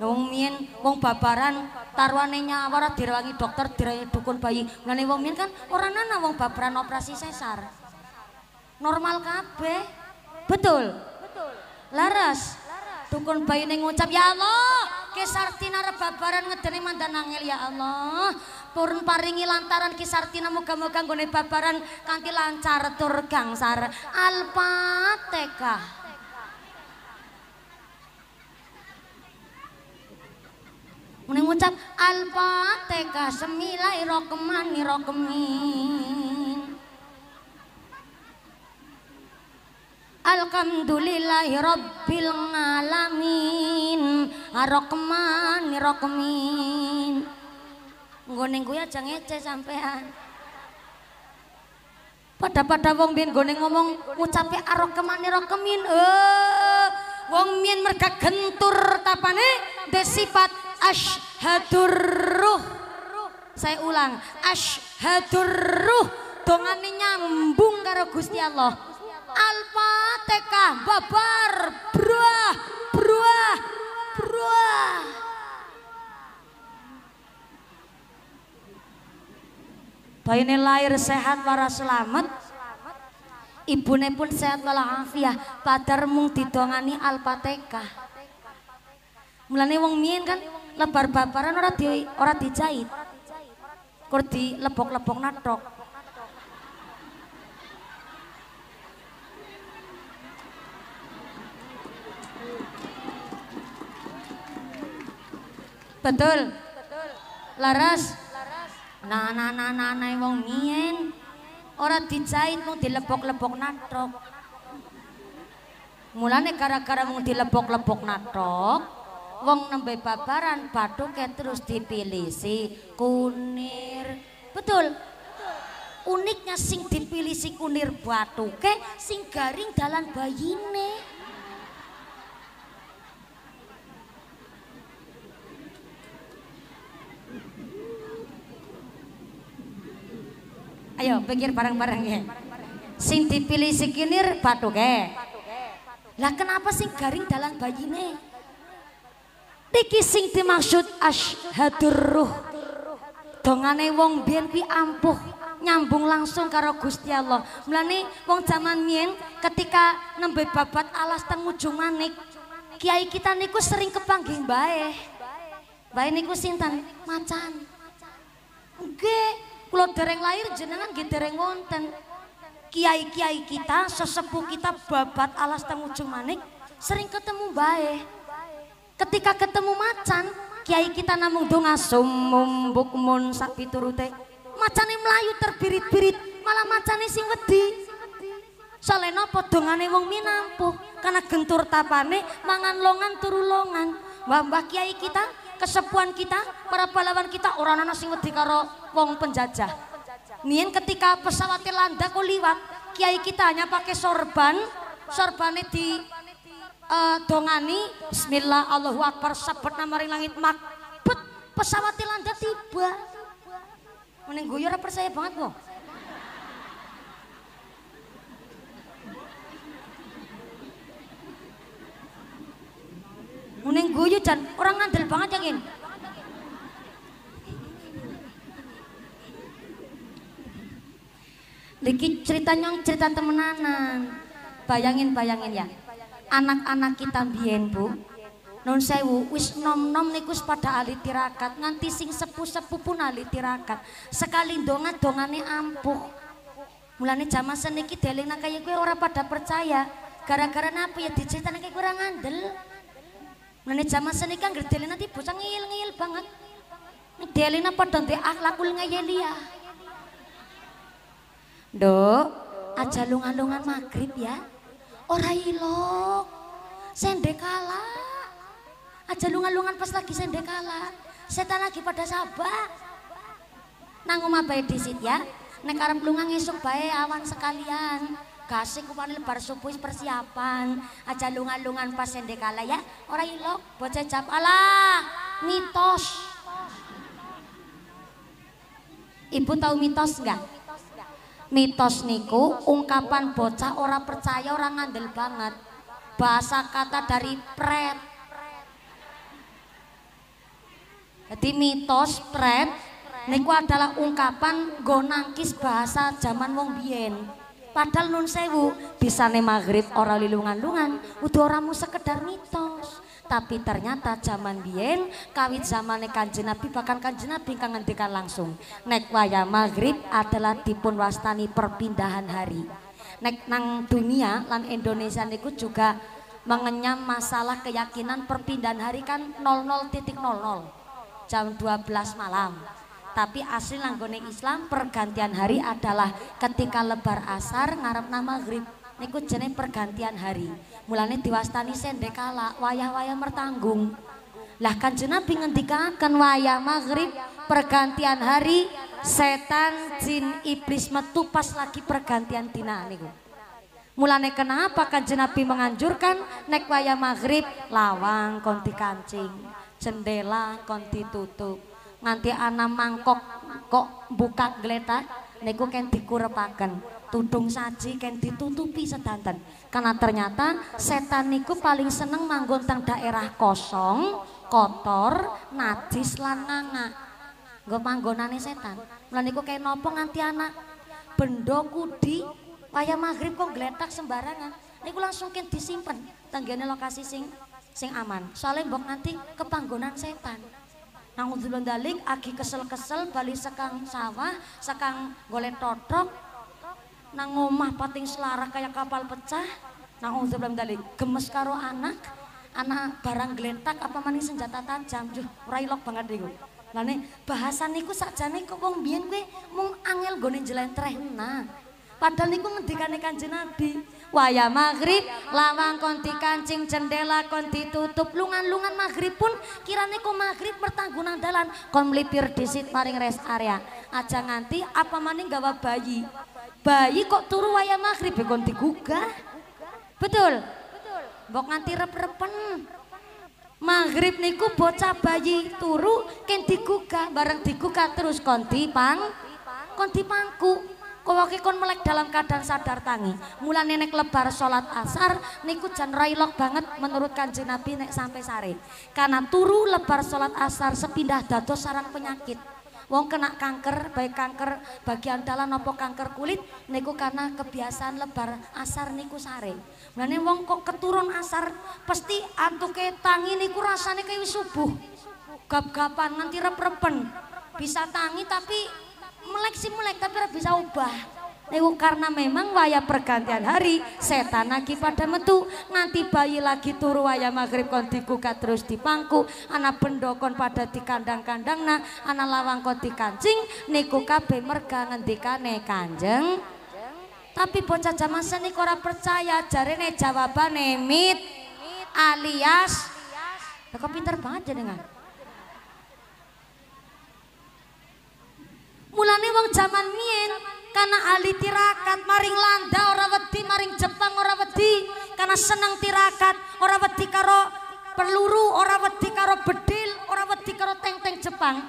Wong mien, wong babaran, taruhane nyawa ora direwangi dokter, direwangi dukun bayi. Ngene wong mien kan orang nana wong babaran operasi sesar, normal kabeh, betul, laras, dukun bayi neng ngucap ya Allah, Kisartina rebabaran ngedeni mandan angel ya Allah. Purun paringi lantaran Kisartina muga-muga nggone babaran kanthi lancar tur gangsar. Al-Fatihah. Mune ngucap Al-Fatihah bismillahirrahmanirrahim. Alhamdulillahirabbil alamin. Arrahmanirrahim. Nggoneng kuwi aja ngece sampean. Pada-pada wong mbiyen nggoneng ngomong ngucape arok kemane ro kemin. Eh, wong mbiyen merga gentur tapane de sifat asyhadur ruh. Saya ulang, asyhadur ruh. Dongane nyambung karo Gusti Allah. Al-Fatihah babar bruah bruah bruah. Bayine lahir sehat waras selamat, ibune pun sehat walafiah, padar mung didongani Al-Fatihah. Mulane wong mien kan lebar babaran ora di ora dijahit, kur di lebok-lebok natok. Betul, laras. Nah, nah, nah, nah, nah, wong mien ora dijahit mung dilebok-lebok natok. Mulane gara-gara mung dilebok-lebok natok, wong nembe babaran bathuke terus dipilisi kunir. Betul. Uniknya sing dipilisi kunir bathuke sing garing dalan bayine. Ayo pikir bareng-bareng ya. Sing dipilih sikinir bathuke. Lah kenapa sing garing dalan bayine? Niki sing dimaksud asyhadur ruh. Dongane wong biyen kuwi ampuh, nyambung langsung karo Gusti Allah. Mulane wong zaman mien ketika nembe babat alas teng ujung manik, kiai kita niku sering kepanggih bae. Bae niku sinten? Macan. Nggih. Kalau dereng lahir jenengan nggih dereng wonten. Kiai-kiai kita, sesepuh kita babat alas teng ujung manik sering ketemu bae. Ketika ketemu macan, kiai kita namung donga sumum bukmun sak piturute. Macane mlayu terbirit-birit, malah macane sing wedi. Soale napa dongane wong minampuh, karena gentur tapane mangan longan turu longan. Mbah-mbah kiai kita, kesepuan kita, para pahlawan kita ora ana sing wedi karo wong penjajah. Mien ketika pesawat Irlanda ku liwat, kiai kita hanya pakai sorban, sorbane di uh, dongani bismillah Allahu akbar sabet namaring langit makbet pesawat Irlanda tiba. Meneng guyu ora percaya banget kok. Muneng guyu jan, orang ngandel banget yakin. Niki ceritanya cerita temenanan. Bayangin bayangin ya. Anak-anak kita mbiyen, Bu. Nun sewu, wis nom-nom nikus pada ahli tirakat, nganti sing sepuh-sepuh pun ahli tirakat. Sekali dongat dongane ampuh. Mulane jamaah seniki deling nang kaya kowe ora pada percaya. Gara-gara napa ya diceritani kowe ora ngandel. Mulane jamaah seniki anggere deling nanti bocah ngil-ngil banget. Nek deling padha ndek akhlakul ngayeliah. Nduk, aja lungan-lungan magrib ya. Ora ilok. Sendek kalah. Aja lungan-lungan pas lagi sendek kalah, setan lagi pada sabak. Nang omah bae disit ya. Nek arep lunga ngesuk bae awan sekalian. Kasih kupane lebar subuh persiapan. Aja lungan-lungan pas sendek kalah ya. Ora ilok, bocah jam alah mitos. Ibu tahu mitos enggak? Mitos niku ungkapan bocah ora percaya, ora ngandel banget. Bahasa kata dari pret. Jadi mitos pret niku adalah ungkapan nggo nangkis bahasa zaman wong biyen. Padahal nun sewu bisane maghrib ora lilungan-lungan, udah oramu sekedar mitos. Tapi ternyata zaman biyen kawit zamane Kanjeng Nabi bahkan Kanjeng Nabi ingkang ngendikan langsung, nek waya maghrib adalah dipun wastani perpindahan hari. Nek nang dunia lan Indonesia niku juga mengenyam masalah keyakinan perpindahan hari kan nol nol nol nol. jam dua belas malam, tapi asli langgone Islam pergantian hari adalah ketika lebar asar ngarep nama maghrib niku jeneng pergantian hari. Mulane diwastani sendekala wayah-wayah mertanggung. Lah Kanjeng Nabi ngendikaken wayah maghrib pergantian hari setan jin iblis metu pas lagi pergantian dina niku. Mulane kenapa Kanjeng Nabi menganjurkan nek wayah maghrib lawang kon dikancing, jendela kon ditutup, nganti ana mangkok kok buka gletak niku ken dikurepaken, tudung saji ken ditutupi sedanten. Karena ternyata setan niku paling seneng manggon teng daerah kosong, kotor, najis lan nganga. Nggo manggonane setan. Mulane niku kaya napa nganti ana benda kudi waya maghrib kok gletak sembarangan. Niku langsung ken disimpen tenggene lokasi sing sing aman, soalnya mbok nanti kepanggonan setan. Nangudulun dalik, agi kesel-kesel, balik sekang sawah, sekang golek totok, nang omah pating selarah kayak kapal pecah. Nangudulun dalik, gemes karo anak, anak barang geletak apa maning senjata tajam, juh, railok banget niku. Lani bahasa niku sakjane kok wong biyen kuwi mung angel gone jelentreh nah. Padahal niku ngendikane Kanjeng Nabi, waya maghrib lawang kon dikancing, jendela kon ditutup, lungan-lungan maghrib pun kirane kok maghrib mertanggunan dalan kon melipir disit maring rest area. Aja nganti apa maning gawa bayi. Bayi kok turu waya maghrib ya kon digugah. Betul. Mbok nganti rep-repen. Maghrib niku bocah bayi turu ken digugah, bareng digugah terus kon dipang kon dipangku. Kowake kon melek dalam keadaan sadar tangi. Mulane nek lebar sholat asar niku jan railok banget menurut Kanjeng Nabi nek sampai sare. Karena turu lebar sholat asar sepindah dados sarang penyakit. Wong kena kanker, baik kanker bagian dalan apa kanker kulit niku karena kebiasaan lebar asar niku sare. Mulane wong kok keturun asar pasti antuke tangi niku rasane kaya subuh. Gap-gapan nganti rep-repen. Bisa tangi tapi melek sih melek tapi ora bisa ubah. Niku karena memang waya pergantian hari setan lagi pada metu, nganti bayi lagi turu waya maghrib kon digugat terus dipangku, anak bendokon pada di kandang-kandang nah, anak lawang kon dikancing niku kabeh merga ngendikane Kanjeng. Tapi bocah jaman seniki ora percaya, jarene jawabane mit alias. Lah kok pinter banget jenengan. Mulane wong jaman mien karena ahli tirakat maring Landa ora wedi, maring Jepang ora wedi, karena seneng tirakat ora wedi karo peluru, ora wedi karo bedil, ora wedi karo teng-teng Jepang.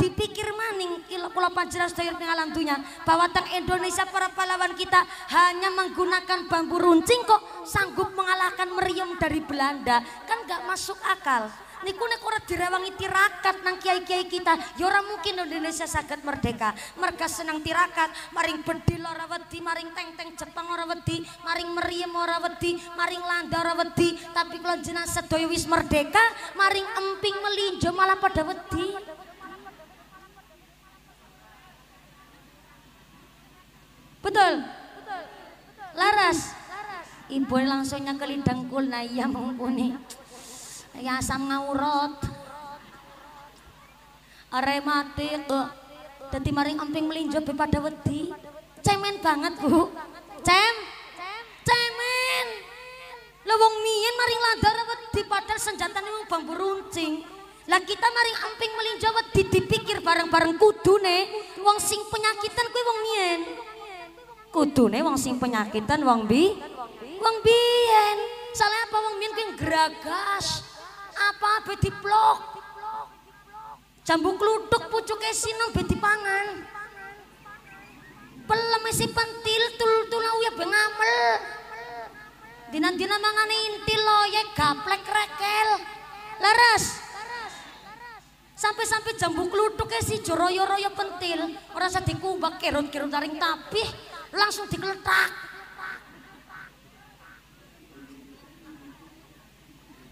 Dipikir maning kula panjenengan sedaya ngalam dunya bahwa teng Indonesia para pahlawan kita hanya menggunakan bambu runcing kok sanggup mengalahkan meriam dari Belanda, kan gak masuk akal. niku nek ora direwangi tirakat nang kiai-kiai kita, ya ora mungkin Indonesia saged merdeka. Merga senang tirakat, maring bedil ora wedi, maring teng-teng Jepang ora wedi, maring meriem ora wedi, maring landa ora wedi, tapi kula jenengan sedaya wis merdeka, maring emping melinjo malah padha wedi. Betul. Betul. Laras. Laras. Ibu langsung nyekelin dengkul. Nah iya Mumpuni. Ya asam ngawurot. Are mati kok. Dadi maring emping melinjo be pada wedi. Cemen banget, Bu. Cem. Cemen. Lah wong miyen maring landar wedi padahal senjatane wong bang beruncing. Lah kita maring emping melinjo wedi dipikir bareng-bareng kudune. Wong sing penyakitan kuwi wong miyen. Kudune wong sing penyakitan wong bi wong biyen salah apa wong biyen kuwi gragas apa be diplok jambung kluthuk pucuke sinem be dipangan peleme si pentil tul-tulau ya be ngamel dinan-dinan mangane intil loyek gaplek rekel leres sampai-sampai jambung kluthuk e si joroyo-royo pentil ora usah dikumbak kerut-kerut taring tapih langsung dikeletak.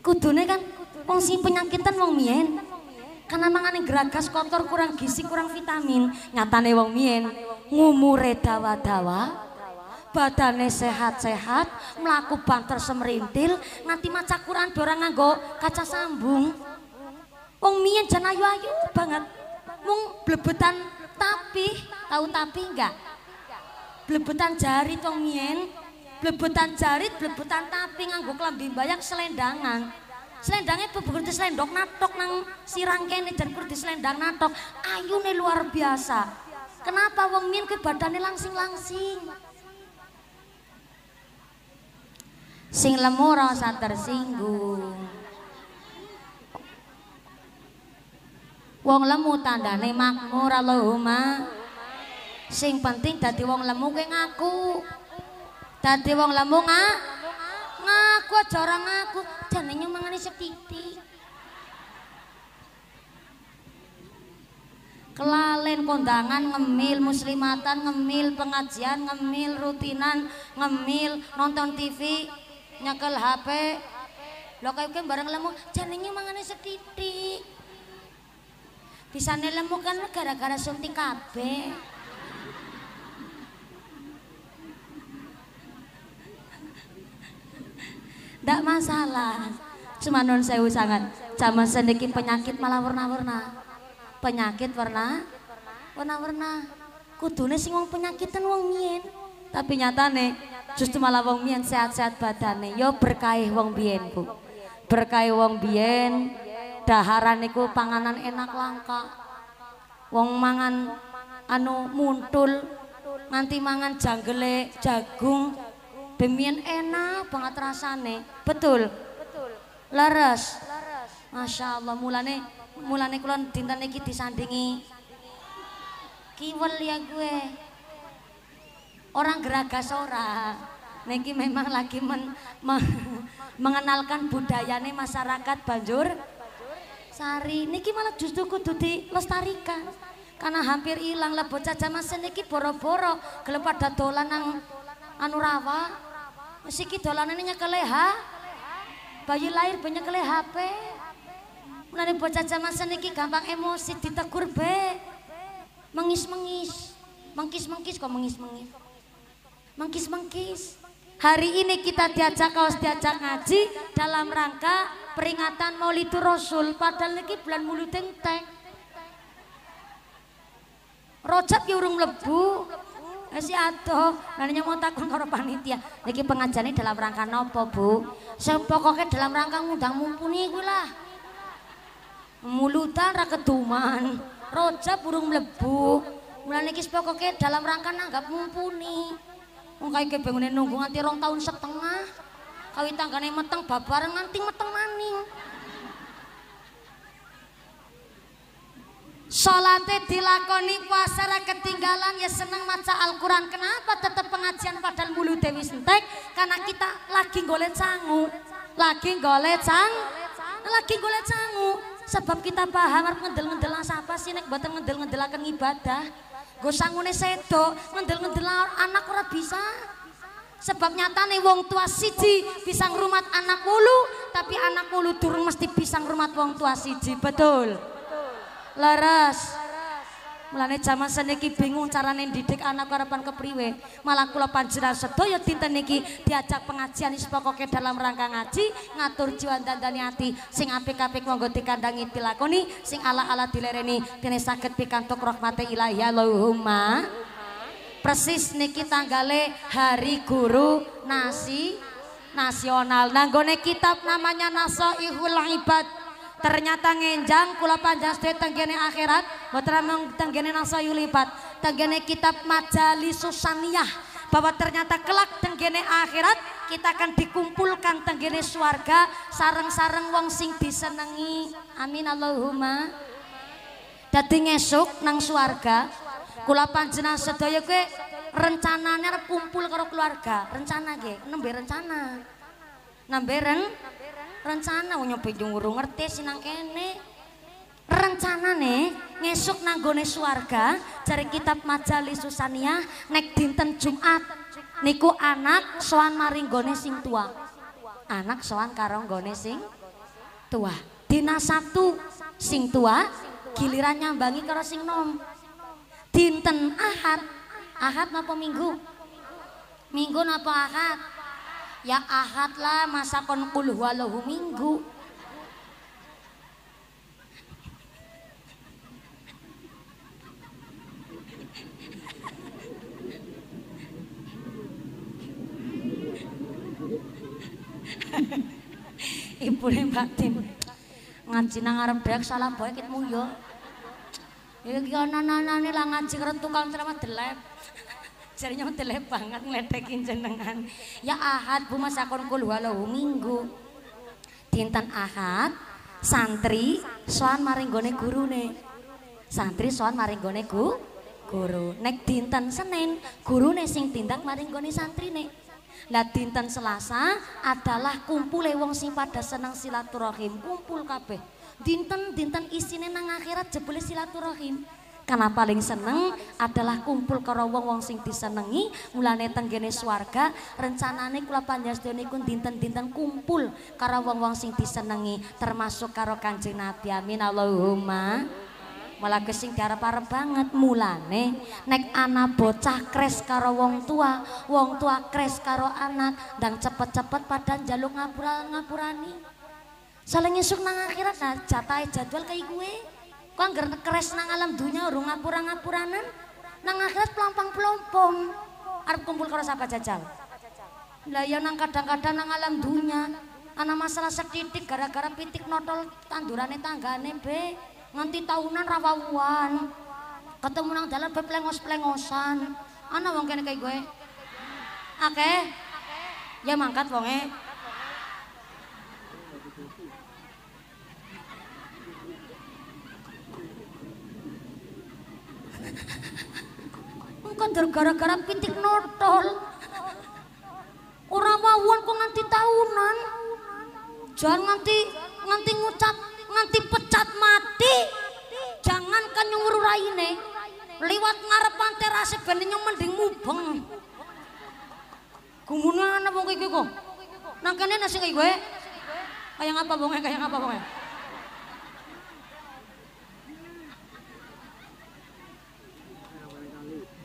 Kudune kan wong sing penyakitan wong mien karena mangane gragas kotor kurang gizi kurang vitamin nyatane wong mien ngumure dawa-dawa badane sehat-sehat mlaku banter semerintil nganti maca Quran dorang nganggo kaca sambung wong mien jan ayu-ayu banget mung blebetan tapi tahu tapi enggak blebetan jarit wong mien, blebetan jarit, blebetan tapi nganggo klambi mbayak selendangan. Selendangnya bebegur diselendok natok nang sirang kene dan kur diselendang natok. Ayune luar biasa. Kenapa wong mien kuwi badane langsing-langsing? Sing lemu ora usah tersinggung. Wong lemu tandane makmur Allahumma. Sing penting dadi wong lemu kuwi ngaku. Dadi wong lemu ngak ngaku aja ora ngaku, jane nyemangane sethithik. Kelalen kondangan ngemil, muslimatan ngemil, pengajian ngemil, rutinan ngemil, nonton T V, nyekel H P. Lho kaya kuwi bareng lemu, jane nyemangane sethithik. Bisane lemu kan gara-gara sunting kabeh. Ndak masalah, cuma non sewu sangat. Cuma sedikit penyakit malah warna-warna. Penyakit warna, warna-warna. Kudune sing wong penyakitan wong mien, tapi nyatane justru malah wong mien sehat-sehat badane. Yo berkahi wong biyen Bu, berkahi wong biyen. Daharan niku panganan enak langka. Wong mangan anu muntul, nanti mangan janggele jagung. Bemian enak banget rasane, betul. Betul. Leres. Leres. Masya Allah, mulane mulane kula dinten iki disandingi. Kiwel ya gue. Orang geragas ora. Niki memang lagi men, men, mengenalkan budayane masyarakat Banjur Sari. Niki malah justru kudu dilestarikan. Karena hampir hilang lah bocah jaman seniki boro-boro gelem padha dolan nang anu rawa. Siki dolanane nyekele ha. Bayi lahir banyak nyekele H P. Mulane bocah jaman seniki gampang emosi ditegur be. Mengis-mengis. Mengkis-mengkis kok mengis-mengis. Mengkis-mengkis. Hari ini kita diajak kaos diajak ngaji dalam rangka peringatan Maulidur Rasul padahal niki bulan Mulud entek. Rojab ya urung mlebu. Masih atuh, nanya mau takon karo panitia. Niki pengajiane dalam rangka nopo Bu? Sing pokoke dalam rangka ngundang Mumpuni kuwi lah. Mulutan ra keduman, Rojab burung mlebu. Mulane iki pokoke dalam rangka nanggap Mumpuni. Wong kae iki bengune nunggu nganti rong tahun setengah. Kawi tanggane meteng babaran nganti meteng maning. Salate dilakoni puasa ra ketinggalan ya seneng maca Al-Qur'an. Kenapa tetap pengajian padahal mulut wis entek? Karena kita lagi golek sangu. Lagi golek sang. lagi golek sangu. Sebab kita paham arep ngedel-ngedel sapa sih nek boten ngedel-ngedelaken ibadah. Nggo sangune sedo, ngedel-ngedel anak ora bisa. Sebab nyatane wong tua siji bisa ngrumat anak wulu, tapi anak wulu durung mesti bisa ngrumat wong tua siji, betul. Laras. Mulane jaman seniki bingung carane didik anak karepan kepriwe. Malah kula panjenengan sedaya dinten niki diajak pengajian ispa koke dalam rangka ngaji, ngatur jiwa dandani ati. Sing apik-apik monggo dikandangi dilakoni, sing ala-ala dilereni dene saged pikantuk rahmate Ilahi Allahumma. Persis niki tanggale Hari Guru Nasi Nasional. Nanggone kitab namanya Nasihaul Ibad. Ternyata ngenjang kula panjang sedaya tenggene akhirat mboten namung tenggene Nasihaul Ibad, tenggene kitab Majalisusaniyah, bahwa ternyata kelak tenggene akhirat kita akan dikumpulkan tenggene swarga sareng-sareng wong sing disenengi. Amin Allahumma. Dadi ngesuk nang swarga kula panjenengan sedaya kuwi rencanane arep kumpul karo keluarga, rencana nggih, nembe rencana. Nembe ren rencana nyoba junguru ngerti sinang kene rencana nih ngesuk nanggone swarga cari kitab Majalisusaniyah nek dinten Jumat niku anak soan maringgone sing tua, anak soan karonggone sing tua. Dina Sabtu sing tua giliran nyambangi karo sing nom. Dinten Ahad, Ahad napa Minggu, Minggu napa Ahad? Ya Ahad lah, masa kon kul huwalahu Minggu. Ibune Mbak Tim ngaji nang arep dek salah boe kitmu yo. Ya iki ana-anane lah ngaji karo tukang ceramah delep. Jarinya teleh banget ngeledekin jenengan. Ya Ahad bu masakon kul walau Minggu. Dinten Ahad santri soan maringgone gurune. Santri soan maringgone gu guru. Nek dinten Senin gurune sing tindak maringgone santrine. Lah dinten Selasa adalah kumpule wong sing pada seneng silaturahim, kumpul kabeh. Dinten dinten isine nang akhirat jebule silaturahim. Karena paling seneng adalah kumpul karo wong-wong sing disenengi, mulane tenggene swarga rencanane kula panjenengan niku dinten-dinten kumpul karo wong-wong sing disenengi termasuk karo Kanjeng Nabi. Amin Allahumma. Malah kesing diarep-arep banget mulane nek anak bocah kres karo wong tua, wong tua kres karo anak dan cepet-cepet padan njaluk ngapura-ngapurani. Saling isuk nang akhirat nah, jatahe jadwal kaya kuwe. Kau anggar keres nang alam dunia urung ngapura-ngapuranan nang akhirat pelampang-pelompong arep kumpul karo sapa jajal. Lah ya nang kadang-kadang nang alam dunia ana masalah setitik gara-gara pitik notol tandurane tanggane be nganti tahunan rawawuan ketemu nang dalan be plengos-plengosan ana wong kene kaya gue akeh ya mangkat wonge. Kan gara-gara pintik notol orang mawon kok nganti tahunan jangan nganti nganti ngucap nganti pecat mati jangan kan nyuruh raine lewat ngarepan terase benenya mending mubeng gumunan apa kaya kaya nangkane nasi kaya gue kaya ngapa bonge kaya ngapa bonge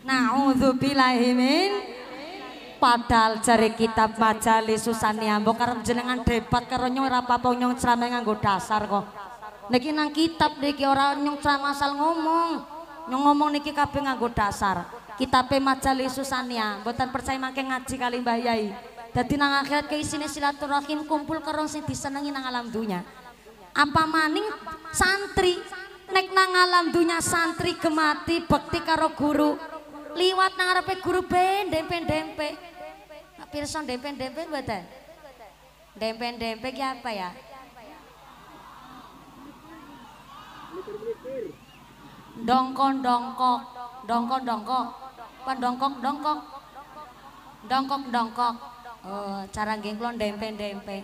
na'udzubillahi min padahal jare kitab Majalisusaniyah mbok karep jenengan debat karo nyong ora apa-apa nyong ceramah nganggo dasar kok niki nang kitab niki ora nyong ceramah asal ngomong nyong ngomong niki kabeh nganggo dasar kitabe Majalisusaniyah mboten percaya mangke ngaji kali Mbah Yai dadi nang akhirat ke isine silaturahim kumpul karo sing disenengi nang alam dunya apa maning santri nek nang alam dunya santri gemati bekti karo guru liwat nang arepe guru ben dempe-dempe. Pak pirsa dempe-dempe mboten? Dempe-dempe ki apa ya? Dongkon-dongkok, dongkon-dongkok. Pan dongkok-dongkok. Dongkok-dongkok. Oh, cara nggih kula dempe-dempe.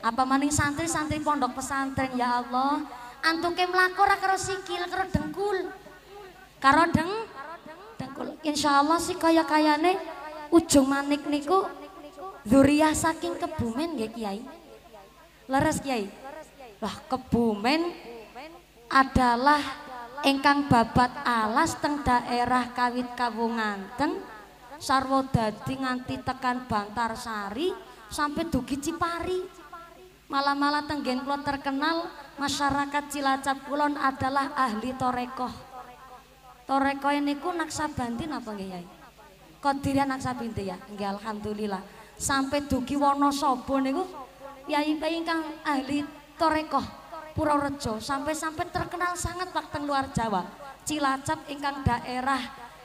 Apa maning santri-santri pondok pesantren, ya Allah. Antung ke mlaku ora karo sikil, karo dengkul. Karo deng dengkul. Insyaallah sih kaya-kayane Ujung Manik niku dzuriyah saking Kebumen nggih Kiai. Leres Kiai. Wah, Kebumen adalah ingkang babat alas teng daerah Kawit Kawunganten sarwa dadi nganti tekan Bantarsari sampai dugi Cipari. Malah-malah tenggen kula terkenal masyarakat Cilacap kulon adalah ahli torekoh. Torekoh niku naksabandin apa nggih Yai? Qadiriyah naksabandin ya. Nggih alhamdulillah. Sampai dugi Wonosobo niku yai-yai ingkang ahli torekoh. Purworejo sampai-sampai terkenal sangat waktu luar Jawa. Cilacap ingkang daerah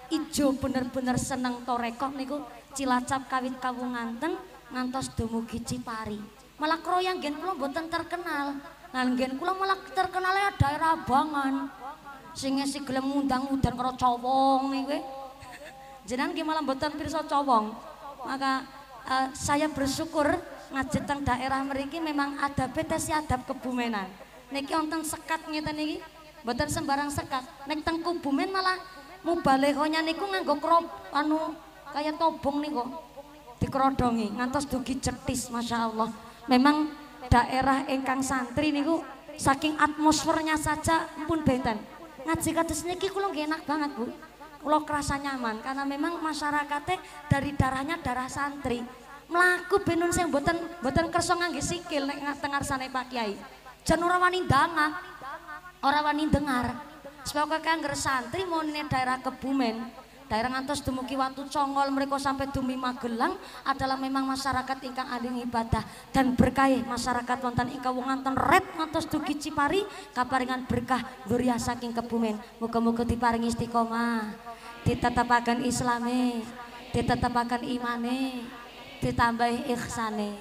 ijo bener-bener seneng torekoh niku Cilacap Kawit Kawunganten ngantos dumugi Cipari. Malah kroyang gen kula mboten terkenal. Lan gen kula malah terkenalnya daerah Bangan. Sing si gelem ngundang-ngundang karo cowong niku. Jenengan ki malah mboten pirsa cowong. Maka uh, saya bersyukur ngajet teng daerah mriki memang adabe tesi adab Kebumenan. Niki wonten sekat ngeten niki, mboten sembarang sekat. Nek teng Kebumen malah mubalehonya niku nganggo krop anu kaya tobong niku dikerodongi ngantos dugi cetis masyaallah. Memang daerah ingkang santri niku saking atmosfernya saja pun benten. Ngaji kados niki kula nggih enak banget, Bu. Kula kerasa nyaman karena memang masyarakatnya dari darahnya darah santri. Mlaku benun sing mboten mboten kersa ngangge sikil nek teng ngarsane Pak Kyai. Jan ora wani ndangat, ora wani dengar. Semoga kangger santri monene daerah Kebumen, daerah ngantos dumugi Watu Congol mereka sampai dumi Magelang adalah memang masyarakat ingkang ahli ibadah dan berkah masyarakat wonten ingkang wonten ret ngantos dugi Cipari kaparingan berkah dzuriyah saking Kebumen. Muga-muga diparingi istiqomah, ditetepaken islame, ditetepaken imane, ditambahi ihsane.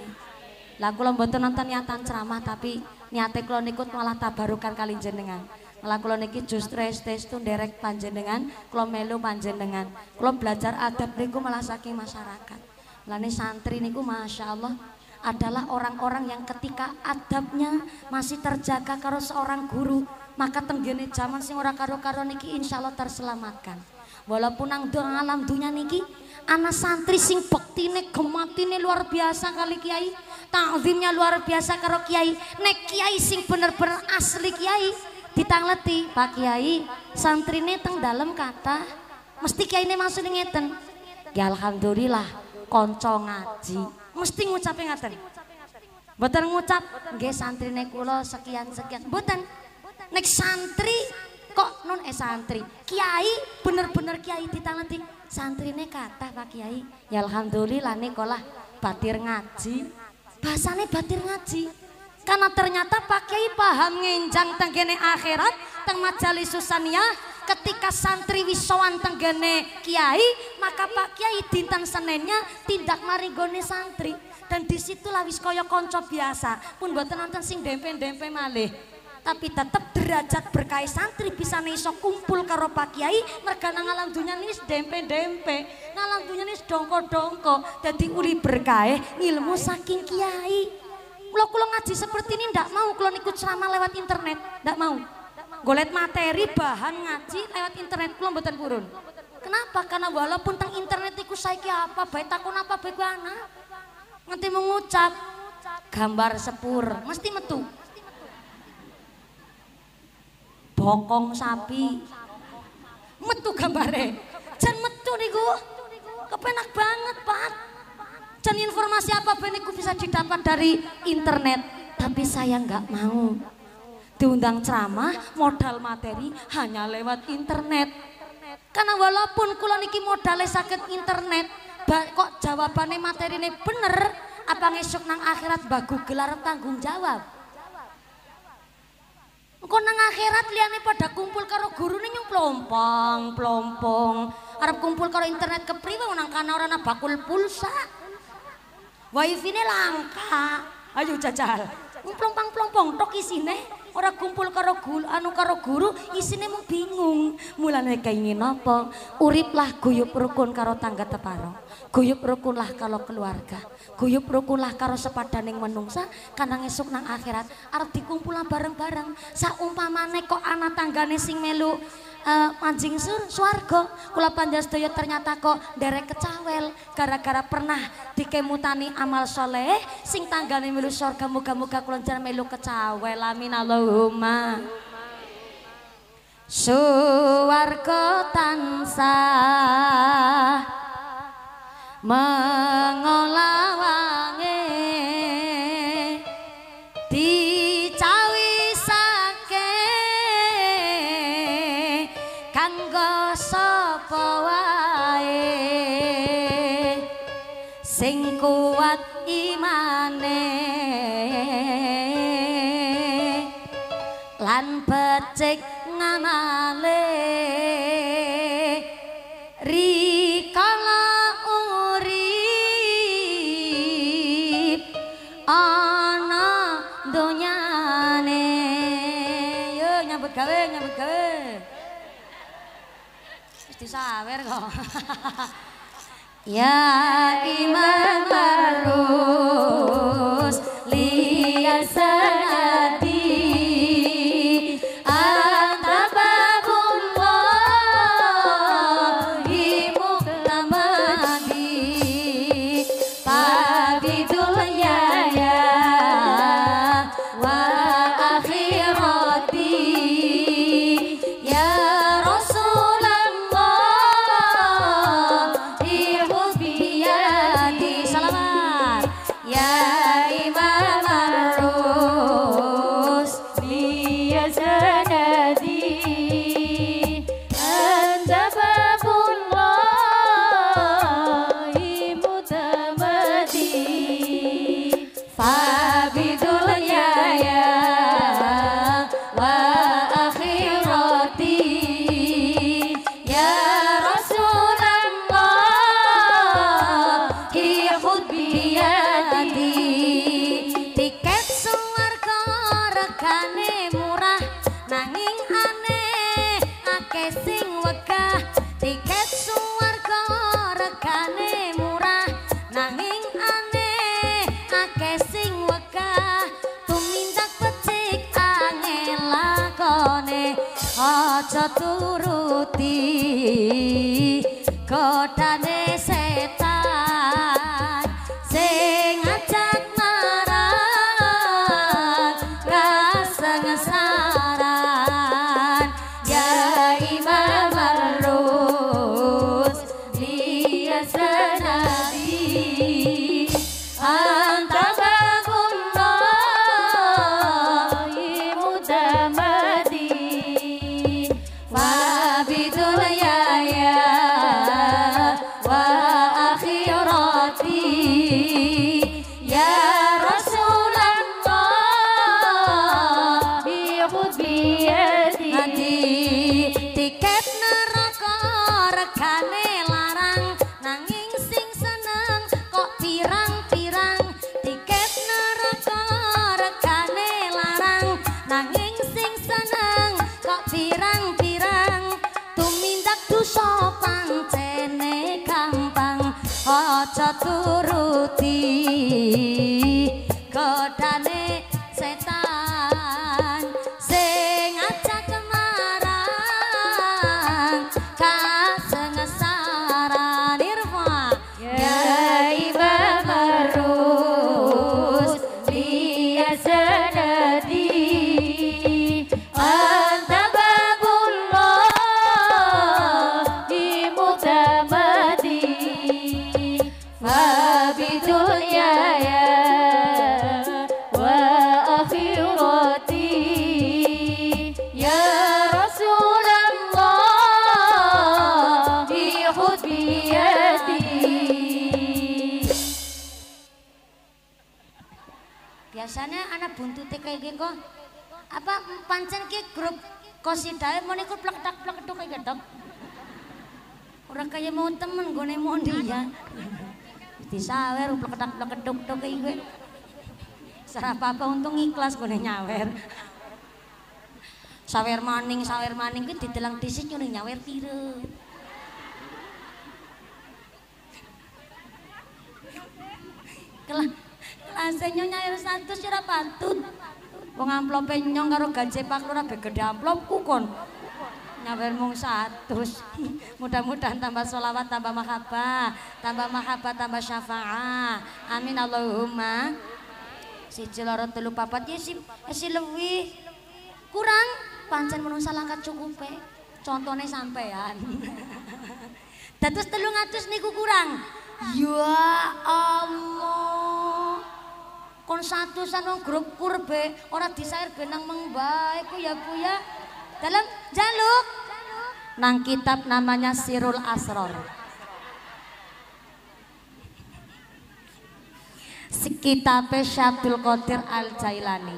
Lah kula mboten nonton niatan ceramah tapi niate kula niku malah tabarukan kali jenengan. Malah kula niki justru estestu nderek panjenengan, kula melu panjenengan. Kula belajar adab niku malah saking masyarakat. Lane santri niku masyaallah adalah orang-orang yang ketika adabnya masih terjaga karo seorang guru, maka tenggene zaman sing ora karo-karo niki insyaallah terselamatkan. Walaupun nang alam dunya niki anak santri sing bektine gematine luar biasa kali Kiai, takzimnya luar biasa karo Kiai. Nek Kiai sing bener-bener asli Kiai ditangleti Pak Kiai santrine teng dalem kata mesti Kiaine maksud ngeten. Ya alhamdulillah kanca ngaji mesti ngucape ngaten. Mboten ngucap nggih santrine kula sekian-sekian mboten. Nek santri kok non eh santri Kiai bener-bener Kiai ditangleti santrine kathah Pak Kiai. Ya alhamdulillah nikolah batir ngaji bahasane batir ngaji karena ternyata Pak Kiai paham nginjang tenggene akhirat teng Majalisusaniyah. Ketika santri wisoan tenggene Kiai maka Pak Kiai dinten Seninnya tindak maringgone santri dan disitulah wis kaya kanca biasa pun mboten nonton sing dempe-dempe malih. Tapi tetap derajat berkah santri bisa iso kumpul karo Pak Kiai merga nang alam dunya nis dempe-dempe nang alam dunya nis dongko-dongko dadi uli berkah ilmu saking Kiai. Kula kula ngaji seperti ini ndak mau kula niku ceramah lewat internet ndak mau. Golet materi bahan ngaji lewat internet kula mboten purun. Kenapa? Karena walaupun teng internet iku saiki apa bae takon apa bae kuwi ana nganti mengucap gambar sepur mesti metu. Bokong sapi metu gambare jan metu niku kepenak banget Pak. Jan informasi apa ben niku bisa didapat dari internet tapi saya nggak mau diundang ceramah modal materi hanya lewat internet karena walaupun kula niki modale saged internet kok jawabannya materine bener apa ngesuk nang akhirat bagu gelar tanggung jawab. Engko nang akhirat liyane pada kumpul karo gurune nyung plompong-plompong. Arep kumpul karo internet kepriwe nang kana ora ana bakul pulsa. Wifi-ne langka. Ayo jajal. Plompong-plompong tok isine orang kumpul karo guru, anu karo guru isine mung bingung. Mulane kenging napa? Uriplah guyub rukun karo tangga teparo. Guyub rukunlah kalau keluarga. Guyub rukunlah karo sepadaning menungsa kana esuk nang akhirat arep dikumpulan bareng-bareng. Saumpamane kok ana tanggane sing melu Uh, mancing sur swarga kula panjenengan ternyata kok derek kecawel gara-gara pernah dikemutani amal soleh sing tanggane melu surga, muga-muga kula njenengan melu kecawel, amin Allahumma. Swarga tansah mengolawangi di sing kuat imane lan becik ngamale rikala urip ana donyane. Yo nyambut gawe, nyambut gawe wis disawer kok. Ya iman harus lihat senadi atababullahi muktamadi padi dunya ya wa akhirati ya. Aja turuti godane setan sing ngajak marang kasengsaran. Ya iman harus lihat senadi turuti godane setan sing ajak marang kasengesaran nirwa. Ya iman harus biasa dadi antababullah di mutamadi biasanya anak buntute kayak gini kok apa pancen ki grup kosidai mau niku plek-tak plek-tuk kayak gitu orang kaya mau temen gue nih mau dia disawer plek-tak plek-tuk kayak gue serapa apa untung ikhlas gue nih nyawer sawer maning sawer maning kuwi didelang dhisik yo nyawer piro. Kelas kelasnya nyawer status ora patut. Wong amplope nyong karo ganje Pak Lurah be gedhe amplopku kon. Nyawer mung satus. Mudah-mudahan tambah sholawat, tambah mahabbah, tambah mahabbah, tambah syafaat. Amin Allahumma. Siji loro telu papat ya si leuwih. Kurang pancen menungsa langkat cukupe. Contone sampean. Dados telung atus niku kurang. Ya Allah. Kon satusan wong grup kurbe ora disair benang mengbae ku ya ku ya. Dalam jaluk nang kitab namanya Sirrul Asror. Kitabe Abdul Qadir Al-Jailani.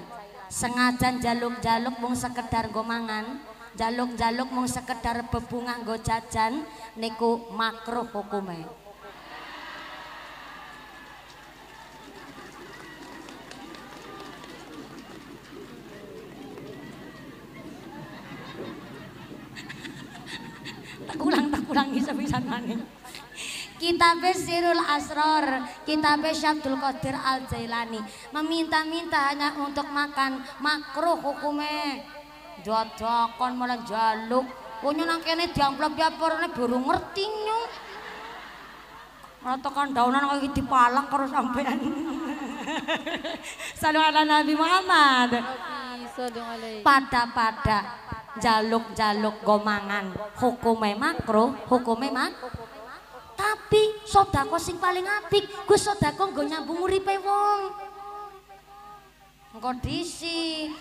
Sengajan jaluk-jaluk mung sekedar nggo mangan, jaluk-jaluk mung sekedar bebungah nggo jajan niku makruh hukume. Tak ulang, tak ulangi sepisan maning. Kitabe Sirrul Asror, kitabe Abdul Qadir Al-Jailani. Meminta-minta hanya untuk makan, makruh hukume. Jodokon malah jaluk. Kunyo nang kene diamplop ya porone burung ngerti nyung. Ratakan daunan kok iki dipalang karo sampean. Sallallahu ala Nabi Muhammad. Pada-pada jaluk-jaluk gomangan. Hukume makruh, hukume makruh. Tapi sodako sing paling apik gue sodako nggo nyambung uripe wong. Engko disi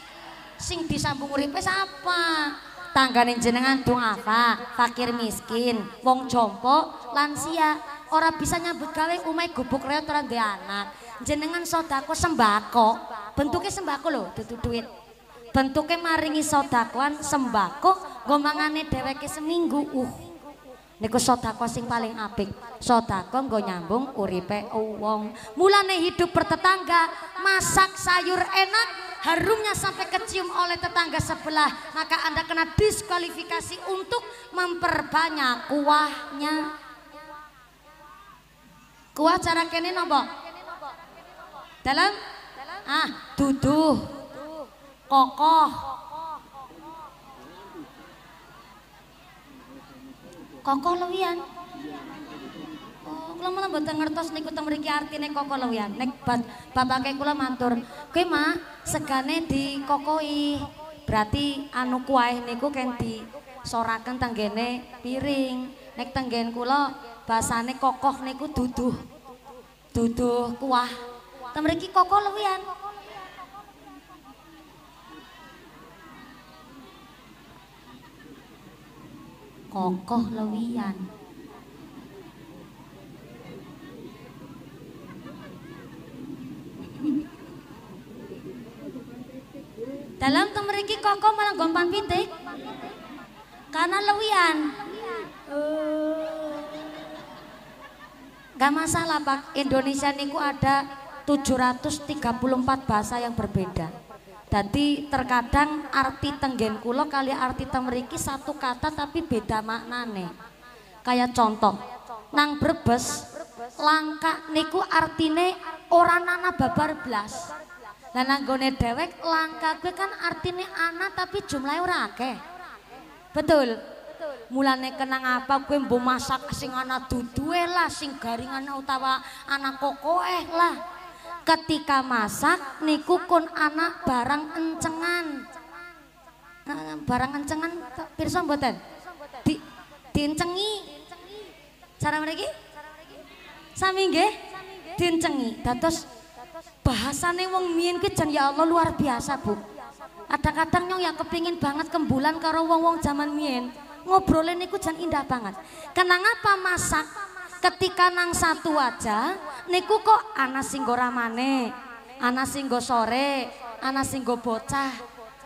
sing disambung uripe sapa? Tanggane jenengan dong apa? Fakir miskin, wong jompo, lansia, ora bisa nyambut gawe umai gubuk reot ora duwe anak. Jenengan sodako sembako. Bentuke sembako lho, dudu duit. Bentuke maringi sodakoan sembako nggo mangane dheweke seminggu. Uh. Niku sodako sing paling apik. Sodako nggo nyambung uripe wong. Mulane hidup bertetangga, masak sayur enak, harumnya sampai kecium oleh tetangga sebelah. Maka Anda kena diskualifikasi untuk memperbanyak kuahnya. Kuah cara kene nopo? Dalam? Ah, duduh, kokoh, kokoh lewian. Oh, kula malah mboten ngertos niku teng mriki artine kokoh lewian. Nek bapake kula matur, "Kowe mah segane dikokoi." Berarti anu kuahe niku kan disoraken tenggene piring. Nek tenggen kula basane kokoh niku duduh. Duduh kuah. Teng mriki kokoh lewian. Kokoh lewian. Dalam temeriki kokoh malah gompan pitik. Karena lewian. Gak masalah Pak, Indonesia niku ada tujuh ratus tiga puluh empat bahasa yang berbeda. Jadi terkadang arti tenggen kulo kali arti temeriki satu kata tapi beda maknane. Kayak contoh, nang Brebes, langka niku artine ora nana babar blas. Lah nang gone dhewek langka kuwi kan artine ana tapi jumlahe ora akeh. Betul. Mulane kenang apa kuwi mbok masak sing ana duduhe lah, sing garingane utawa ana kokoe lah. Ketika masak niku kon anak barang encengan, barang encengan pirsa mboten di diencengi cara mriki sami nggih diencengi. Dados bahasane wong mien kuwi jan ya Allah luar biasa Bu. Kadang-kadang nyong ya kepingin banget kembulan karo wong-wong zaman mien, ngobrole niku jan indah banget. Kenapa masak ketika nang satu aja niku kok ana sing go ramane, ana sing go sore, ana sing go bocah.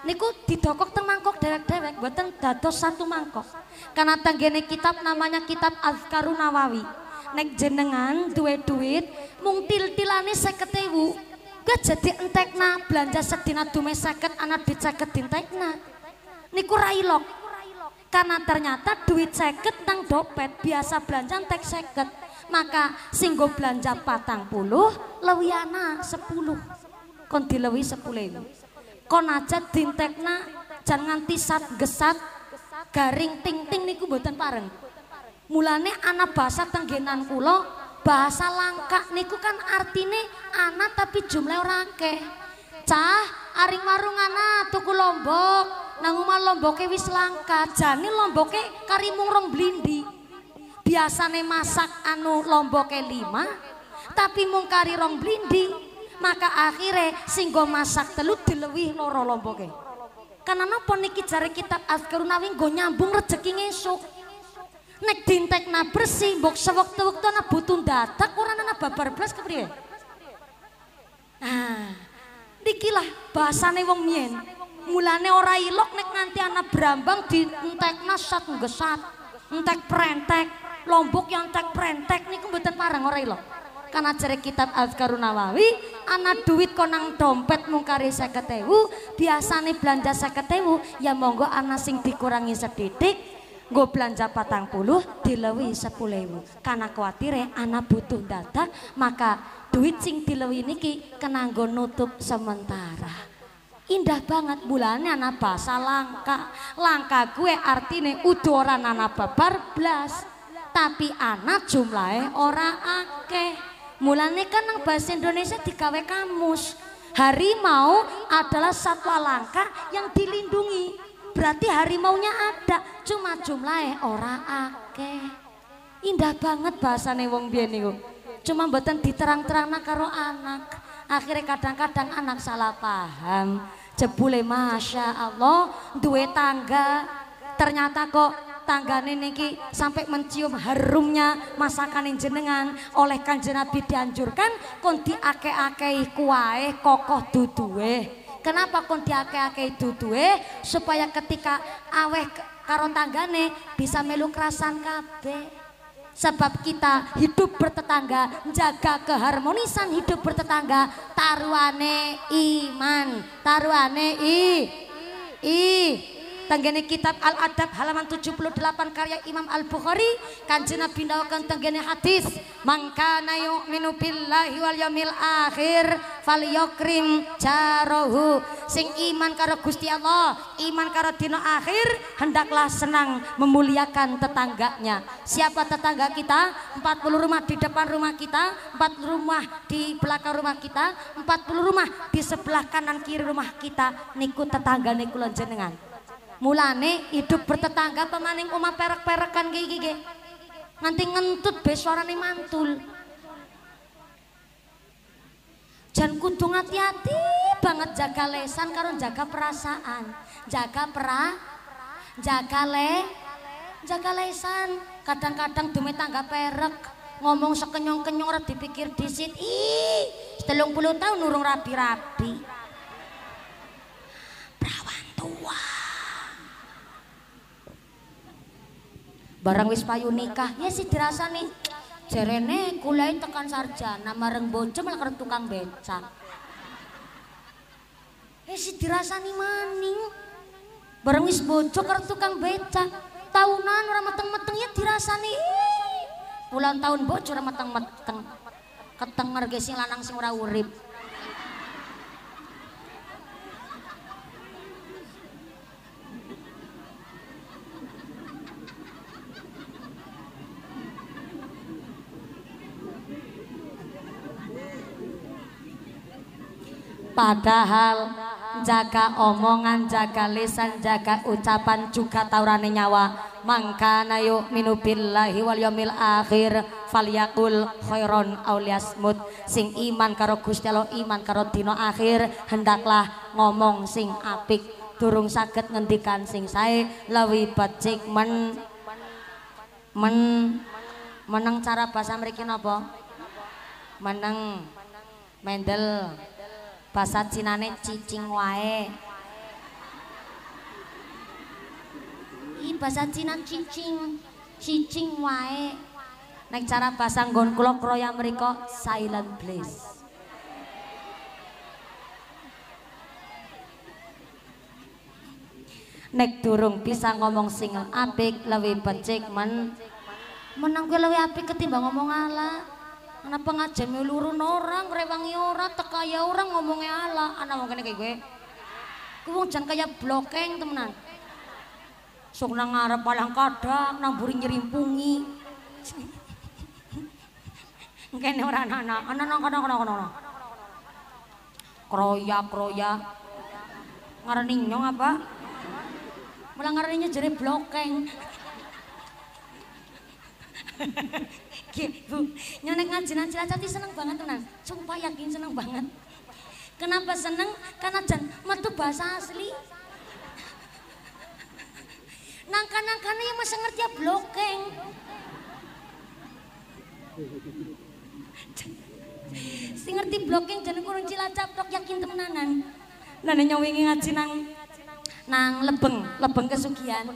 Niku didokok teng mangkok dewek-dewek mboten dados satu mangkok. Karena tenggene kitab namanya kitab Al Karunawawi. Nek jenengan duwe duit mung til-tilane seket ewu. Kuwi jadi entekna belanja sedina dume seket ana diceket dintekna. niku railok, karena ternyata duit seket nang dompet biasa belanjaan tek seket, maka singgo belanja patang puluh lewiana sepuluh kon dilewi sepuluh kon aja dintekna jangan tisat gesat garing ting ting niku boten pareng. Mulane anak bahasa tenggenan kulo bahasa langka niku kan artine anak tapi jumlah orang akeh. Cah aring warung anak tuku lombok nang omah lomboke wis langka jane lomboke karimung rong blindi. Biasane masak anu lomboke lima tapi mung kari rong blindi, maka akhire singgo masak telu dilewih loro lomboke. Karena napa niki jare kitab Al Karunawawi nggo nyambung rejeki ngesuk. Nek dintekna bersih mbok sewektu-wektu ana butuh dadak ora ana babar blas kepriye? Nah, nikilah bahasane wong mien. Mulane ora ilok nek nganti ana brambang dientekna sat nggesat, entek prentek, lombok yang entek prentek niku mboten pareng ora ilok. Karena jare kitab Al Karunawawi ana duit konang dompet mung kari seket ewu, biasane belanja seket ewu, ya monggo ana sing dikurangi sedidik, nggo belanja patang puluh dilewi sepuluh ewu. Karena kuwatire ana butuh dadak, maka duit sing dilewi niki kenanggo nutup sementara. Indah banget bulannya ana basa langka. Langka gue artine udoran ana babar blas, tapi ana jumlahe ora akeh. Mulane kan nang bahasa Indonesia digawe kamus. Harimau adalah satwa langka yang dilindungi. Berarti harimaunya ada, cuma jumlahnya ora akeh. Indah banget bahasane wong biyen niku. Cuma mboten diterang-terangna karo anak. Akhirnya kadang-kadang anak salah paham. Jebule masya Allah, duwe tangga. Ternyata kok tanggane niki sampai mencium harumnya masakan jenengan. Oleh Kanjeng Nabi dianjurkan kon diake-akei kuwae kokoh duduwe. Kenapa kon diake-akei duduwe? Supaya ketika aweh karo tanggane bisa melu kerasan kabeh. Sebab kita hidup bertetangga, jaga keharmonisan hidup bertetangga, taruhane iman, taruhane i i tenggene kitab Al-Adab halaman tujuh puluh delapan karya Imam Al-Bukhari. Kanjeng Nabi ndawuhaken tenggene hadis, mangkana yu'minu billahi wal yaumil akhir falyukrim jarahu. Sing iman karo Gusti Allah, iman karo dina akhir, hendaklah senang memuliakan tetangganya. Siapa tetangga kita? empat puluh rumah di depan rumah kita, empat puluh rumah di belakang rumah kita, empat puluh rumah di sebelah kanan kiri rumah kita. Niku tetangga niku jenengan. Mulane hidup bertetangga pemaning omah perak-perakan kayak gini, nanti ngentut besorane mantul. Jan kuntung hati-hati banget jaga lesan karo jaga perasaan, jaga pera, jaga le, jaga lesan. Kadang-kadang demi tangga perak ngomong sekenyong-kenyong ora dipikir disit. Ih, telung puluh tahun urung rabi-rabi. Perawan tua. Barang wis payu nikah, ya sih dirasa nih jerene kulain tekan sarjana mareng boncem malah karo tukang becak. Ya sih dirasa nih maning barang wis boncok karo tukang becak tahunan ora meteng-meteng, ya dirasa nih bulan tahun bocor ora meteng-meteng ketenger ge sing lanang sing ora urip. Padahal jaga omongan, jaga lisan, jaga ucapan juga taurane nyawa. Mangkana yu'minu billahi wal yaumil akhir falyakul khairon aw liyasmut. Sing iman karo Gusti Allah, iman karo dina akhir, hendaklah ngomong sing apik. Durung saged ngendikan sing sae leuwih becik men men meneng. Cara basa mriki napa? Meneng mendel. Bahasa Cinane cicing wae. Ih, bahasa Cinan cicing, cicing wae. Nek cara bahasa nggon kula kroya mriku silent please. Nek durung bisa ngomong sing apik lebih becik men menang gue lebih apik ketimbang ngomong ala. Kenapa ngajemi lurun orang, rewangi orang, tekaya orang ngomongnya ala. Anak ngomongnya kayak gue gue jangan kayak blokeng temenan sok nang ngarep palang kadang nang buri nyerimpungi ngene ora anak-anak anak-anak anak-anak kroya-kroya ngarani nyong apa malah ngaraninya jere blokeng gitu nyonek ngajinan Cilacap seneng banget tenan sumpah yakin seneng banget. Kenapa seneng? Karena jan metu bahasa asli. Nangka-nangkane yang masih ngerti ya blokeng. Si ngerti blokeng jan kurang Cilacap tok yakin temenanan. Lah nang wingi ngaji nang nang Lebeng, Lebeng Kesugihan.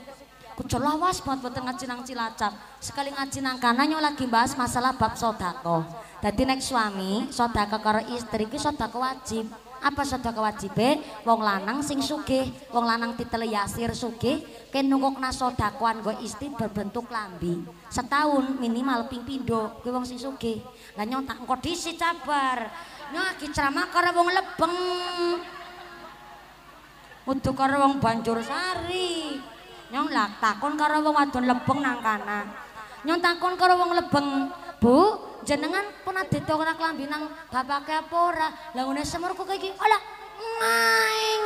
Kudu lawas banget boten ngaji nang Cilacap. Sekali ngaji nang kana nyo lagi bahas masalah bab sedekah. Dadi nek suami sedekah karo istri iki sedekah wajib. Apa sedekah wajibe? Wong lanang sing sugih, wong lanang ditele yasir sugih, kene nungokna sedekahan nggo istri berbentuk lambi. Setahun minimal ping pindho, kuwi wong sing sugih. Lah nyo tak engko disi cabar. Nyo lagi ceramah karo wong Lebeng. Kudu karo wong Banjursari. Nyong lah takon karo wong wadon Lebeng nang kana. Nyong takon karo wong Lebeng, Bu, jenengan pernah ditokrak klambi nang bapake apa ora? Lah ngene semurku iki. Alah, maing.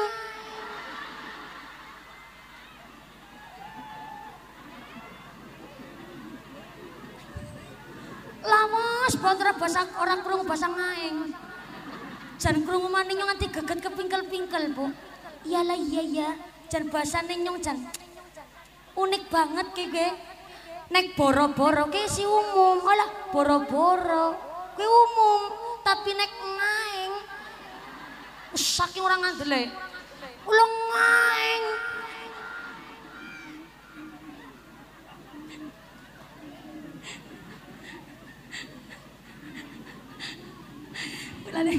Lawas banter basa orang krungu basa maing. Jan krungu maning nyong nganti geget kepingkel-pingkel, Bu. Iyalah iya ya, jan basane nyong jan unik banget kiki, nek boro-boro kiki si umum, alah boro-boro, kiki umum, tapi nek ngaing, saking orang ngandele, ulung ngaing, bilane,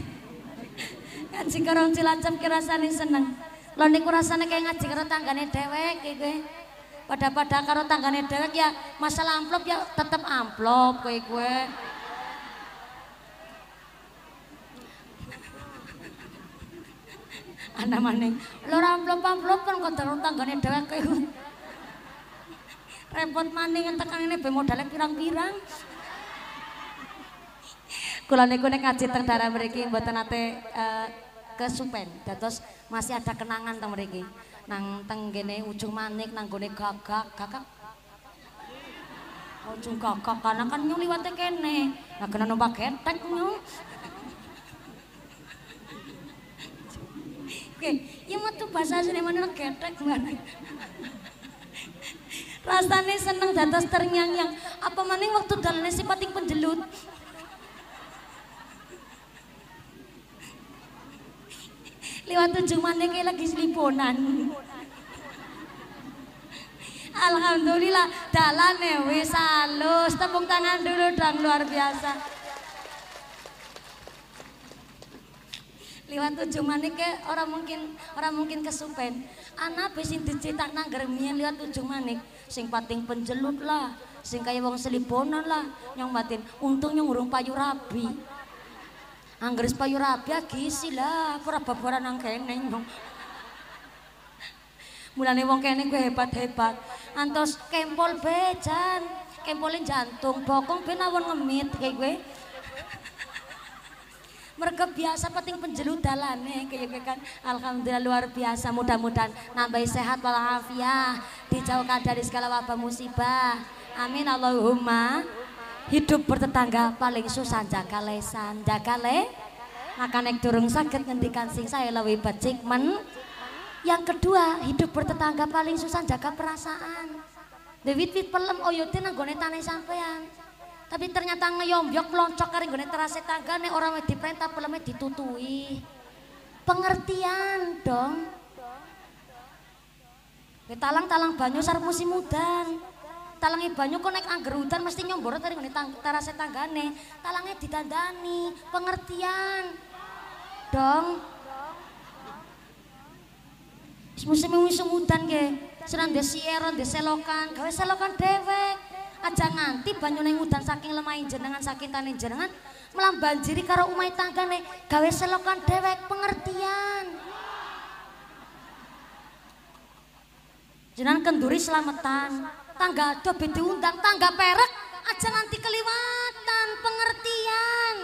ngaji karo Cilacap kirasane seneng, lho niku rasane kayak ngaji karo tanggane dhewek kiki. Pada-pada karo tanggane dhewek ya masalah amplop ya tetep amplop kowe kowe. Ana maning, lho ora amplop-amplop kan kok karo tanggane dhewek kowe. Repot maning tekanane be modale pirang-pirang. Kula niku nek ngaji teng daerah mriki mboten nate uh, kesupen, dados masih ada kenangan teng mriki. Nang tenggene ujung manik nang gone gagak gagak ujung gagak karena kan nyung liwate kene nah kena numpak getek nyung oke ya metu bahasa sine meneh getek bareng rasane seneng dados ternyang-nyang apa maning waktu dalane sipating penjelut lewat Ujungmani kayak lagi seliponan. Alhamdulillah dalane wis alus. Tepung tangan dulu dong luar biasa. Lewat Ujungmani kayak orang mungkin orang mungkin kesupen. Ana besin dicetak nang gremian lewat Ujungmani. Sing pating penjelut lah, sing kaya wong seliponan lah. Nyong batin untung nyong urung payu rabi. Anggris payu rabi gisi lah, pura babaran nang kene nyong. Mulane wong kene gue hebat-hebat. Antos kempol bejan, kempolin jantung, bokong ben awon ngemit kayak gue. Mereka biasa penting penjelut dalane kayak gue kan. Alhamdulillah luar biasa, mudah-mudahan nambah sehat walafiat, dijauhkan dari segala wabah musibah. Amin Allahumma. Hidup bertetangga paling susah jaga lesan, jaga le. Maka nek durung sakit ngendikan sing saya lebih becik men. Yang kedua, hidup bertetangga paling susah jaga perasaan. Wiwit-wit pelem oyote nang gone tane sampean. Tapi ternyata ngeyombyok ploncok karo gone terase tanggane ora wedi diperintah peleme ditutui. Pengertian dong. Talang-talang banyu sarep musim udan. Talangi banyu kok nek angger udan mesti nyomboro tari ngene terase tanggane. Talange ditandani, pengertian. Dong. musim musim udan ge, senang de siaran, de selokan, gawe selokan dewek. Aja nganti banyu neng udan saking lemai jenengan, saking tanin jenengan, melam banjiri karo umai tanggane, gawe selokan dewek pengertian. Jenengan kenduri selamatan, tangga dua bedi undang, tangga perek, aja nganti keliwatan pengertian.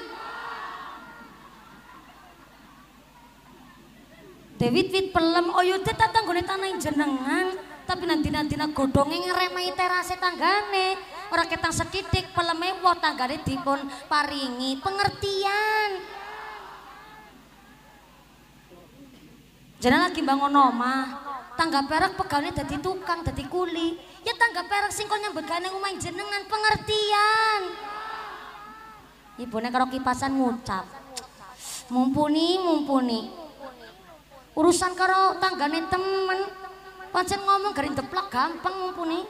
Dewit-wit pelem, oyo deh tanggone tanah jenengan, tapi nanti-nantina godongnya ngeremai terase tanggane, orang ketang sedidik peleme wah tanggane dipun paringi pengertian. Jenengan lagi bangun omah, tangga perak pegawai dadi tukang, dadi kuli, ya tangga perak singkong yang begane umah jenengan pengertian. Ibune karo kipasan ngucap, mumpuni, mumpuni. Urusan karo tanggane temen, pancen ngomong garing deplak gampang mumpuni.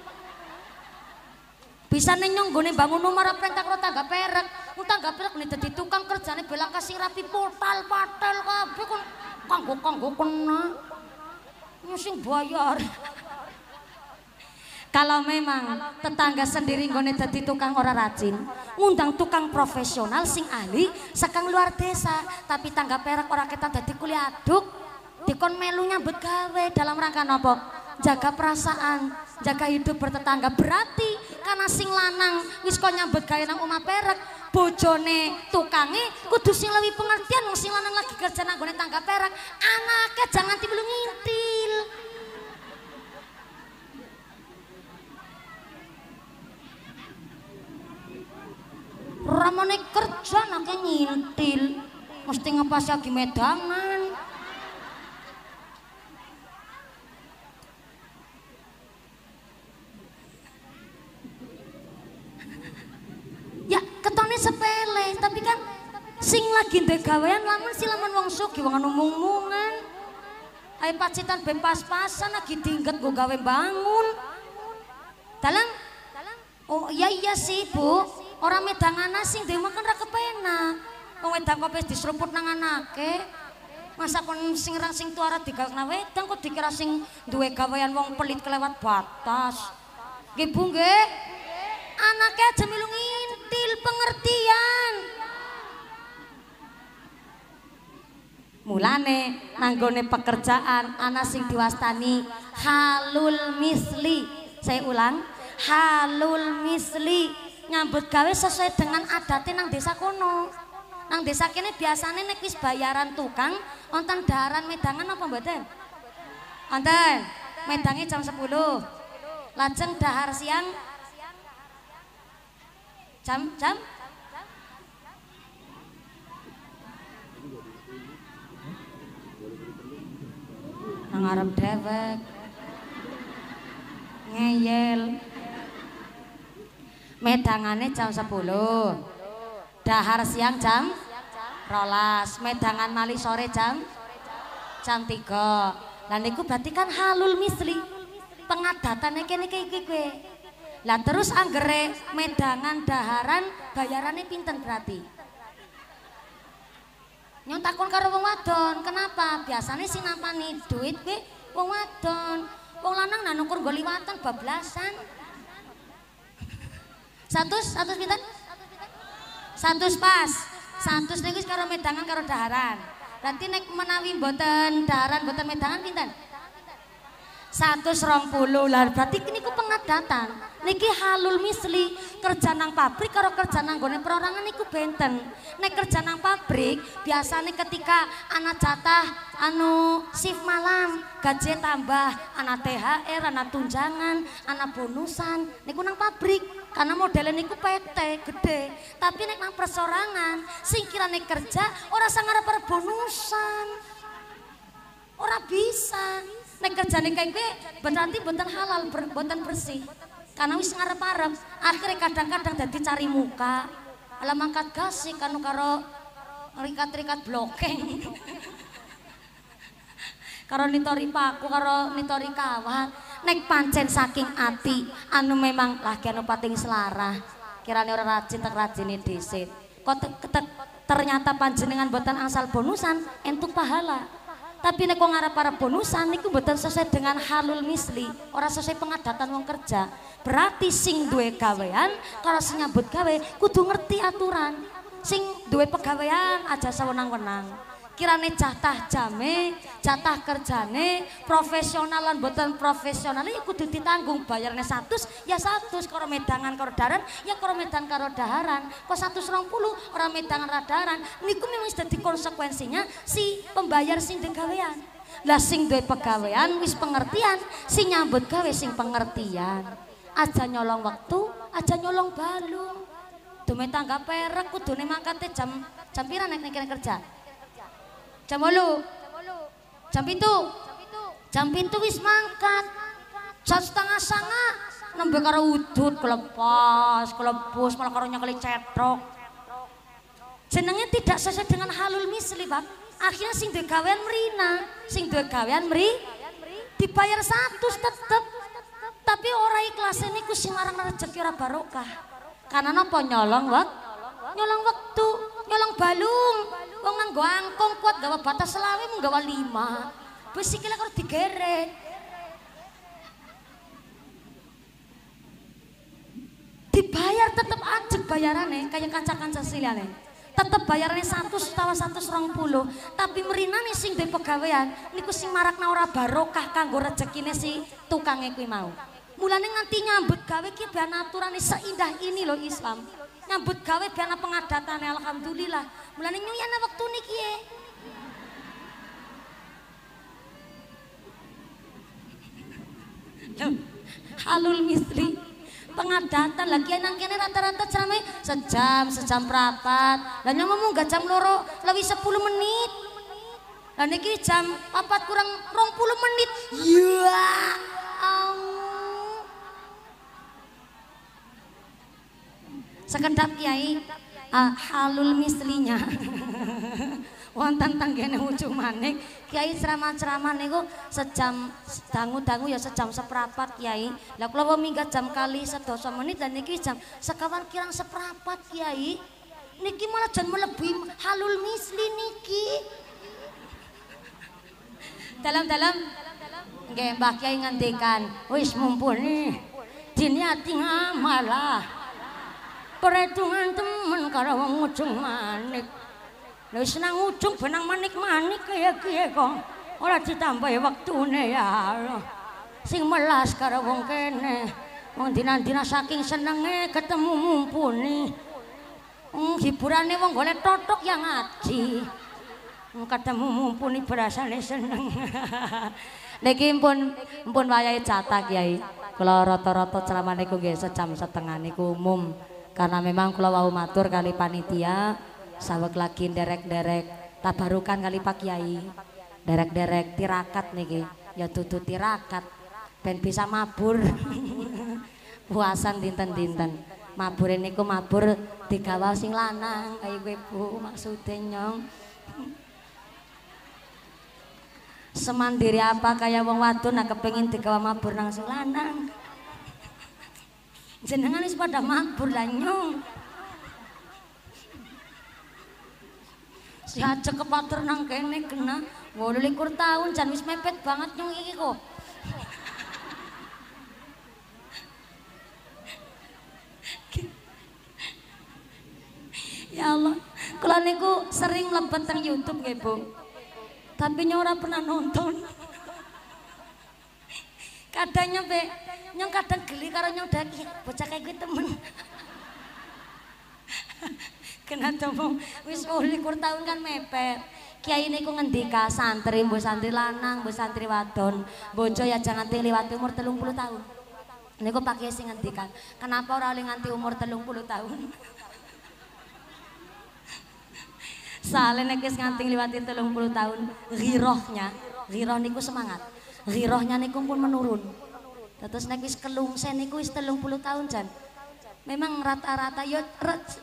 Bisa nenyong gone bangun nomor perintah karo tangga perek, wong tangga perek ne dadi tukang kerjane belang kasih rapi portal patel kabeh kon kanggo-kanggo kena. Nyusing bayar. Kalau memang tetangga sendiri nggone dadi tukang ora rajin, ngundang tukang profesional sing ahli sekang luar desa, tapi tangga perek ora ketan dadi kuli aduk. Dikon melu nyambut gawe dalam rangka nopo, jaga perasaan, jaga hidup bertetangga. Berarti karena sing lanang wis kon nyambut gawe nang omah perek, bojone tukange kudu sing luwih pengertian. Wong sing lanang lagi kerja nang gone tangga perek, anake jangan timbul ngintil. Ramone kerja nang ngintil, mesti ngepasi lagi medangan. Ketone sepele, tapi kan sing lagi ndek gawean lamun silaman wong sugih wong anu mung-mungan. Ae pacitan ben pas-pasan lagi dingget nggo gawe bangun. Dalang, oh iya iya sih Bu, ora medangana sing ndek makan ra kepenak. Wong wedang kok wis disruput nang anake. Masa kon sing rang sing tuara digawekna wedang kok dikira sing duwe gawean wong pelit kelewat batas. Nggih Bu nggih. Anake aja melu ngintil pengertian. Mulane nanggone pekerjaan ana sing diwastani halul misli. Saya ulang, halul misli, nyambut gawe sesuai dengan adate nang desa kono. Nang desa kene biasane nek wis bayaran tukang wonten daharan medangan apa mboten? Wonten. Medange jam sepuluh. Lajeng dahar siang Jam, jam, nang arep dewek, ngeyel, medangane jam sepuluh, dahar siang jam, rolas, medangan mali sore jam, jam tiga, lan niku berarti kan halul misli, pengadatannya kene iki kowe. Lah terus anggere medangan daharan bayarannya pinten berarti? Nyong takon karo wong wadon, kenapa? Biasanya sing nampani duit kuwi wong wadon. Wong lanang nang ngukur nggo liwatan bablasan. Satus, satus pinten? Satus pas. Satus niku karo medangan karo daharan. Berarti nek menawi mboten daharan mboten medangan pinten? seratus rong puluh lah, berarti niku pengadatan. Niki halul misli, kerja nang pabrik karo kerja nang gone perorangan niku benten. Nek kerja nang pabrik biasane ketika anak jatah anu shift malam, gaji tambah, anak T H R, anak tunjangan, anak bonusan niku nang pabrik. Karena modelnya niku P T gede. Tapi nek nang persorangan sing kirane kerja ora sangar per bonusan. Ora bisa. Nek kerjane kaya kowe berarti boten halal, boten bersih. Karena wis ngarep-arep, akhirnya kadang-kadang dadi cari muka. Ala mangkat gasik anu karo rikat-rikat blokeng. Karo nitori paku, karo nitori kawat. Nek pancen saking ati, anu memang lagi anu pating selarah. Kirane ora rajin tek rajine dhisik. Kok ternyata panjenengan boten angsal bonusan, entuk pahala. Tapi nek ngarep-arep bonusan niku mboten sesuai dengan halul misli, ora sesuai pengadatan wong kerja. Berarti sing duwe gawean karo sing nyambut gawe kudu ngerti aturan. Sing duwe pegawean aja sewenang-wenang. Kirane jatah jame, jatah kerjane, profesionalan mboten profesionale ya kudu ditanggung, bayarne seratus ya seratus, karo medangan karo daharan ya karo medan karo daharan. Kok seratus dua puluh ora medangan ra daharan. Niku memang wis dadi konsekuensinya si pembayar sing duwe gawean. Lah sing duwe pegawean wis pengertian, sing nyambut gawe sing pengertian. Aja nyolong waktu, aja nyolong balung. Dume tangga perek kudune mangkate jam jam pira nek nek kerja? Jam wolu. Jam pintu. Jam pintu wis mangkat. Jam setengah sanga nembe karo udut kelepas, kelebus malah karo nyekeli cetrok. Jenenge tidak sesuai dengan halul misli, Bang. Akhirnya sing duwe gawean mrina, sing duwe gawean mri dibayar satu tetep. Tapi ora ikhlas niku sing larang rezeki ora barokah. Karena napa nyolong wak? Nyolong waktu, nyolong balung. Wong nganggo angkung kuat gawa batas selawe mung gawa lima. Besikile karo digeret. Dibayar tetep ajeg bayarane kaya kanca-kanca siliane. Tetep bayarane seratus utawa seratus dua puluh, tapi mrinane sing duwe pegawean niku sing marakna ora barokah kanggo rejekine si tukange kuwi mau. Mulane nganti nyambut gawe ki ben aturane seindah ini loh Islam. Nyambut gawe ben pengadatane alhamdulillah. Mulane nyuyana waktu niki ye. Halul misli pengadatan lagi nang kene rata-rata cerame sejam, sejam prapat. Lah nyomong munggah jam loro lebih sepuluh menit. Lah niki jam papat kurang rong puluh menit. Ya Allah. Sekedap kiai uh, halul mislinya wonten tanggene ujung manik kiai ceramah-ceramah niku sejam dangu-dangu ya sejam seprapat kiai. Lah kula minggah jam kali sedasa menit dan niki jam sekawan kirang seprapat kiai. Niki malah jan melebihi halul misli niki. Dalam-dalam nggih Mbah Kiai ngendikan, wis mumpuni diniati amalah. Perhitungan temen karo wong ujung manik. Lah wis nang ujung benang manik-manik kaya kiye kok. Ora ditambahi wektune ya Allah. Sing melas karo wong kene. Wong dinan-dinan saking senenge ketemu mumpuni. Wong hiburane wong golek totok ya ngaji. Wong ketemu mumpuni berasane seneng. Niki mpun mpun wayahe jatah Kyai. Kula rata-rata ceramah niku nggih sejam setengah niku umum. Karena memang kula wau matur kali panitia sawek lagi derek-derek tabarukan kali Pak Kiai. Derek-derek tirakat niki, ya dudu tirakat ben bisa mabur. Puasan dinten-dinten. Mabure niku mabur digawal sing lanang kaya kowe Bu maksude nyong. Semandiri apa kaya wong wadon nek kepengin digawa mabur nang sing lanang. Jenengan wis padha mabur lah nyong. Si ajek kepater nang kene kena wolulikur taun jan wis mepet banget nyong iki kok. Ya Allah, kula niku sering mlebet teng YouTube nggih, Bu. Tapi nyong ora pernah nonton. Kadangnya be nyong kadang geli karo nyong daki bocah kayak gue temen. Kena tomong wis wolulikur taun kan mepet. Kiai niku ngendika santri mbok santri lanang mbok santri wadon bojo ya jangan nganti liwat umur telung puluh tahun. Niku Pak Kiai sing ngendikan, kenapa ora oleh nganti umur telung puluh tahun? Soale nek wis nganti liwati telung puluh tahun girohnya, giroh niku semangat. Girohnya niku pun menurun. Terus nek wis kelungse niku wis telung puluh tahun jan. Memang rata-rata yo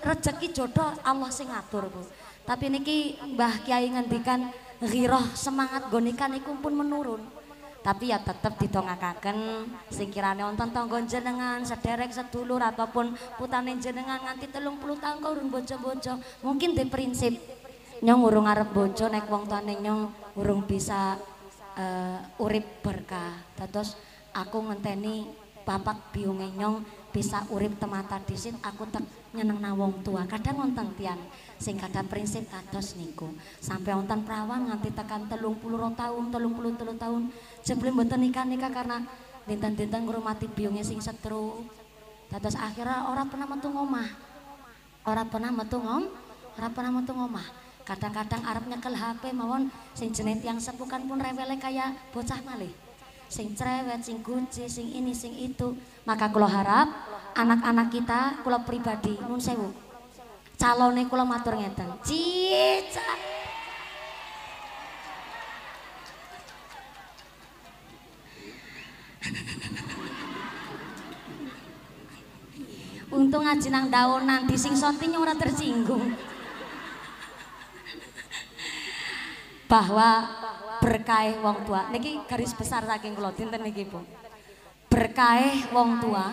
rezeki jodoh Allah sing ngatur, Bu. Tapi niki Mbah Kiai ngendikan giroh semangat gonika niku pun menurun. Tapi ya tetep ditongakaken sing kirane wonten tangga jenengan, sederek sedulur ataupun putane jenengan nganti telung puluh tahun kok urung bojo-bojo. Mungkin di prinsip nyong urung arep bojo nek wong tuane nyong urung bisa uh, urip berkah. Terus aku ngenteni bapak biunge nyong bisa urip temata disin aku tek nyeneng wong tua. Kadang wonten tiang sing kada prinsip kados niku. Sampai wonten prawan nganti tekan telung puluh tahun, telung puluh telu tahun jebule mboten nikah-nikah karena dinten-dinten ngurmati biunge sing setru. Terus akhirnya orang pernah metu ngomah. Orang pernah metu ngom, orang pernah metu ngomah. Kadang-kadang arep nyekel H P mawon sing jenis yang sepukan pun rewele kayak bocah malih. Sing cerewet, sing kunci, sing ini, sing itu. Maka kula harap anak-anak kita, kula pribadi, nun sewu. Calone kula matur ngeten. Cicak. Untung ngaji nang daunan di sing sontinya ora tersinggung. Bahwa berkahe wong tua niki garis besar saking kula dinten niki Bu. Berkahe wong tua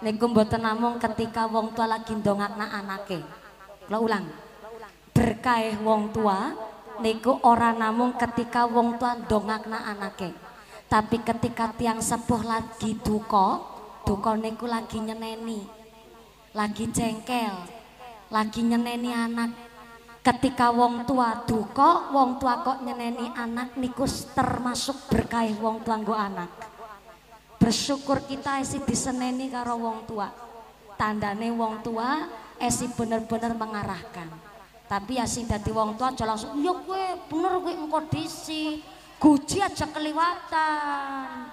niku mboten namung ketika wong tua lagi ndongakna anake. Kula ulang. Berkahe wong tua niku ora namung ketika wong tua ndongakna anake. Tapi ketika tiang sepuh lagi duka, duka niku lagi nyeneni. Lagi jengkel, lagi nyeneni anak. Ketika wong tua duka, wong tua kok nyeneni anak nikus termasuk berkah wong tua nggo anak. Bersyukur kita isi diseneni karo wong tua. Tandane wong tua isi bener-bener mengarahkan. Tapi ya sing dadi wong tua aja langsung ya kowe bener kowe engko disi, guji aja keliwatan.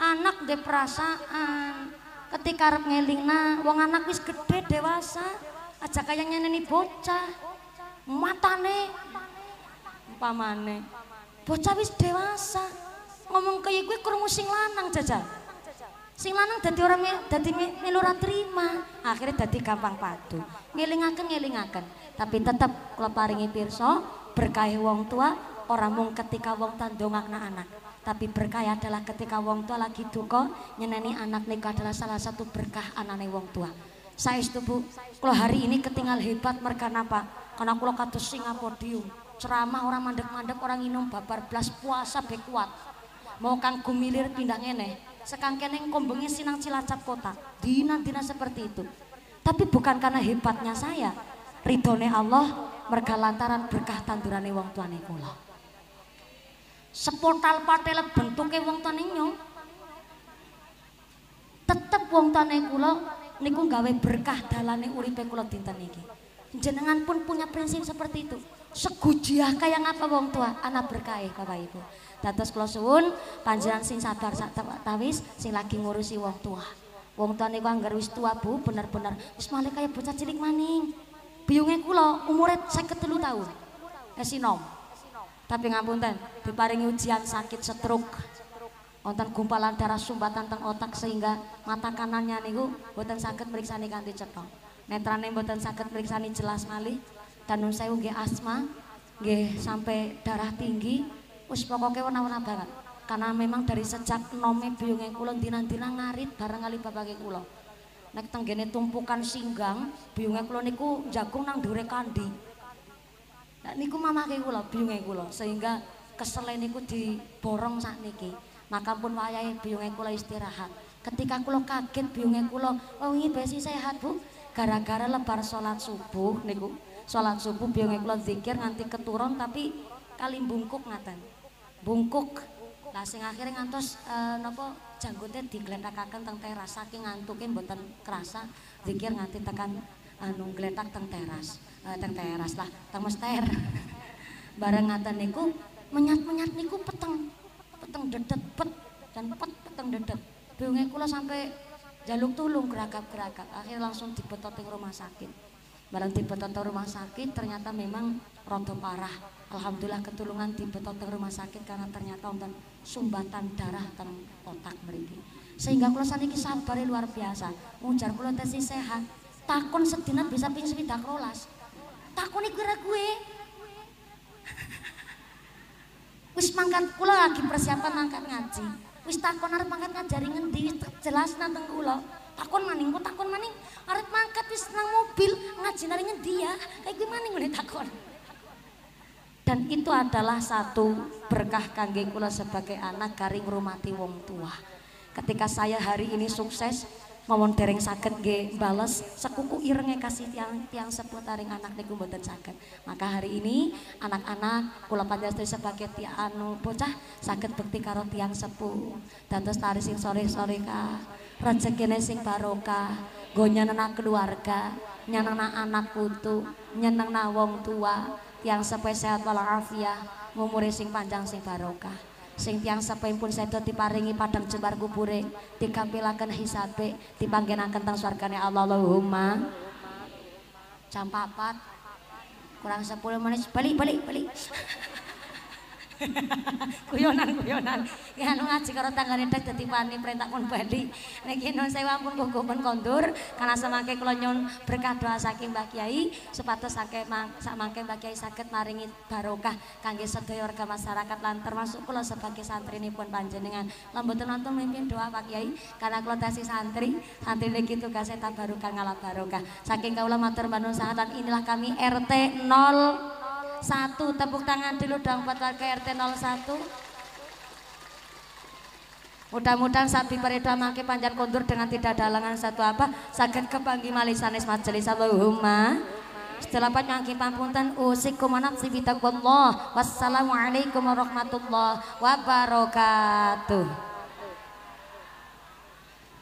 Anak dhe perasaan. Ketika arep ngelingna, wong anak wis gede dewasa, aja kaya nyeneni bocah, matane, umpamane, bocah wis dewasa, ngomong kaya gue krungu sing lanang jajal, sing lanang dadi ora dadi melu ora terima, akhirnya dadi gampang patuh, ngelingaken ngelingaken, tapi tetep kula paringi pirsa berkah wong tua ora mung ketika wong tandongakna anak. Tapi berkah adalah ketika wong tua lagi duka, nyeneni anak nikah adalah salah satu berkah anane wong tua. Saestu Bu, kalau hari ini ketinggal hebat mereka napa? Karena kula kados sing podium, ceramah orang mandek-mandek, orang minum babar blas puasa bek kuat. Mau kang gumilir pindah ngene, sekang kene kombenge sinang Cilacap kota. Dina-dina seperti itu. Tapi bukan karena hebatnya saya, ridhone Allah merga lantaran berkah tandurane wong tuane kula. Seportal patele bentuke wong tuane nyong tetep wong tuane kula niku gawe berkah dalane uripe kula dinten niki. Jenengan pun punya prinsip seperti itu. Segujiah kaya ngapa wong tua ana berkahe Bapak Ibu. Dados kula suwun panjenengan sing sabar sak tawis sing lagi ngurusi wong tua. Wong tuane niku anggar wis tua Bu bener-bener wis malih kaya bocah cilik maning. Biyunge kula umure seket telu taun. Esinom. Tapi ngapunten, diparingi ujian sakit stroke, wonten gumpalan darah sumbatan teng otak sehingga mata kanannya niku mboten saged mriksani kanthi cetha. Netrane mboten saged mriksani jelas malih. Danun sewu nggih asma, nggih sampai darah tinggi, wis pokoke warna-warna banget. Karena memang dari sejak enome biyunge kula dina-dina ngarit bareng kali bapake kula. Nek tenggene tumpukan singgang, biyunge kula niku jagung nang dhuwure kandhi. Niku mamake kula, biyunge kula, sehingga kesele niku diborong sakniki. Maka pun wayahe biyunge kula istirahat. Ketika kula kaget biyunge kula, oh wingi besi sehat Bu, gara-gara lebar salat subuh niku. Salat subuh biyunge kula zikir nganti keturun tapi kali bungkuk ngaten. Bungkuk. Lah sing akhire ngantos uh, napa janggote digletakaken teng teras saking ngantuke mboten kerasa zikir nganti tekan anu gletak teng teras. Teng teras lah, teng mester bareng ngaten niku menyat-menyat niku peteng peteng dedet pet dan pet peteng dedet biyunge kula sampai jaluk tulung geragap-geragap akhirnya langsung dibetotin rumah sakit. Bareng dibetotin rumah sakit ternyata memang rada parah. Alhamdulillah ketulungan dibetotin rumah sakit karena ternyata wonten sumbatan darah teng otak mriki sehingga kula saniki sabare luar biasa. Ujar kula tesih sehat takon sedina bisa ping swidak rolas. Takoni kira gue wis mangkat kula lagi persiapan mangkat ngaji wis takon arep mangkat ngajari ngendi wis jelas nang kula takon maning ku takon maning arep mangkat wis nang mobil ngaji nang ngendi ya kayak gue maning ngene takon Dan itu adalah satu berkah kangge kula sebagai anak garing rumati wong tua. Ketika saya hari ini sukses, mawon dereng saged nggih bales sekuku irenge kasih tiang-tiang seputaring anak niku mboten saged. Maka hari ini anak-anak kula panjenengan sebagai tiang anu bocah saged bekti karo tiang sepuh. Dados tari sing sore-sore ka rezekine sing barokah, nggo nyenengna keluarga, nyenengna anak putu, nyenengna wong tua, tiang sepuh sehat walafiat, umure sing panjang sing barokah. Sing tiang sepuh pun sedo diparingi padang jembar kubure, dikampilaken hisabe, dipanggenaken teng swargane Allah. Allahumma. Jam papat kurang sepuluh menit balik balik balik. Guyonan guyonan. Ya anu ngaji karo tanggane dek dadi wani perintah kon bali. Niki nun sewu ampun kanggo men kondur kana samangke kula nyun berkah doa saking Mbah Kyai supados saking samangke Mbah Kyai saged maringi barokah kangge sedaya warga masyarakat lan termasuk kula sebagai santrinipun panjenengan. Lan mboten wonten mimpin doa Pak Kyai kana kula tasih santri, santri niki tugase tabarukan ngalap barokah. Saking kawula matur manun sanget lan inilah kami R T nol satu, tepuk tangan dulu dong buat warga R T nol satu. Mudah-mudahan sapi pereda mangke panjang kondur dengan tidak ada halangan satu apa saged kepanggi malih sanes majelis. Allahumma setelah panjang pampunten usikum nafsi bitaqwallah. Wassalamualaikum warahmatullahi wabarakatuh.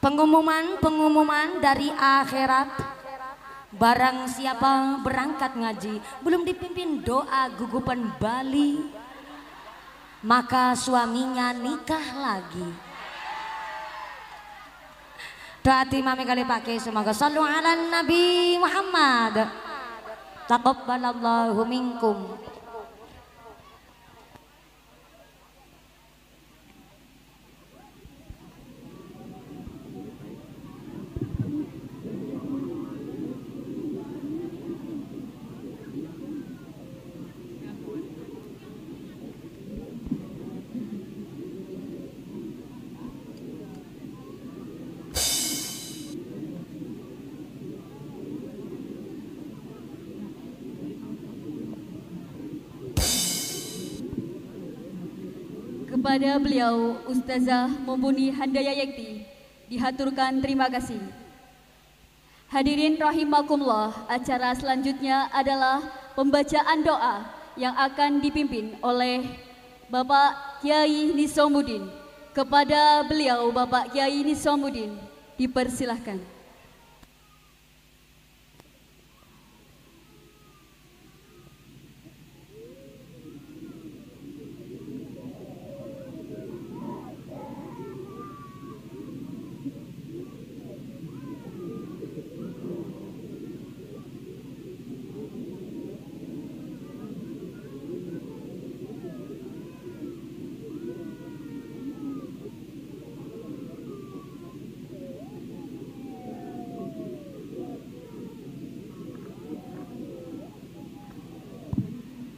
Pengumuman pengumuman dari akhirat. Barang siapa berangkat ngaji belum dipimpin doa gugupan Bali, maka suaminya nikah lagi. Doa timami kali pakai semoga sallu ala Nabi Muhammad. Taqabbalallahu minkum. Kepada beliau Ustazah Mumpuni Handayayekti dihaturkan terima kasih. Hadirin rahimakumullah, acara selanjutnya adalah pembacaan doa yang akan dipimpin oleh Bapak Kyai Nisomuddin. Kepada beliau Bapak Kyai Nisomuddin dipersilahkan.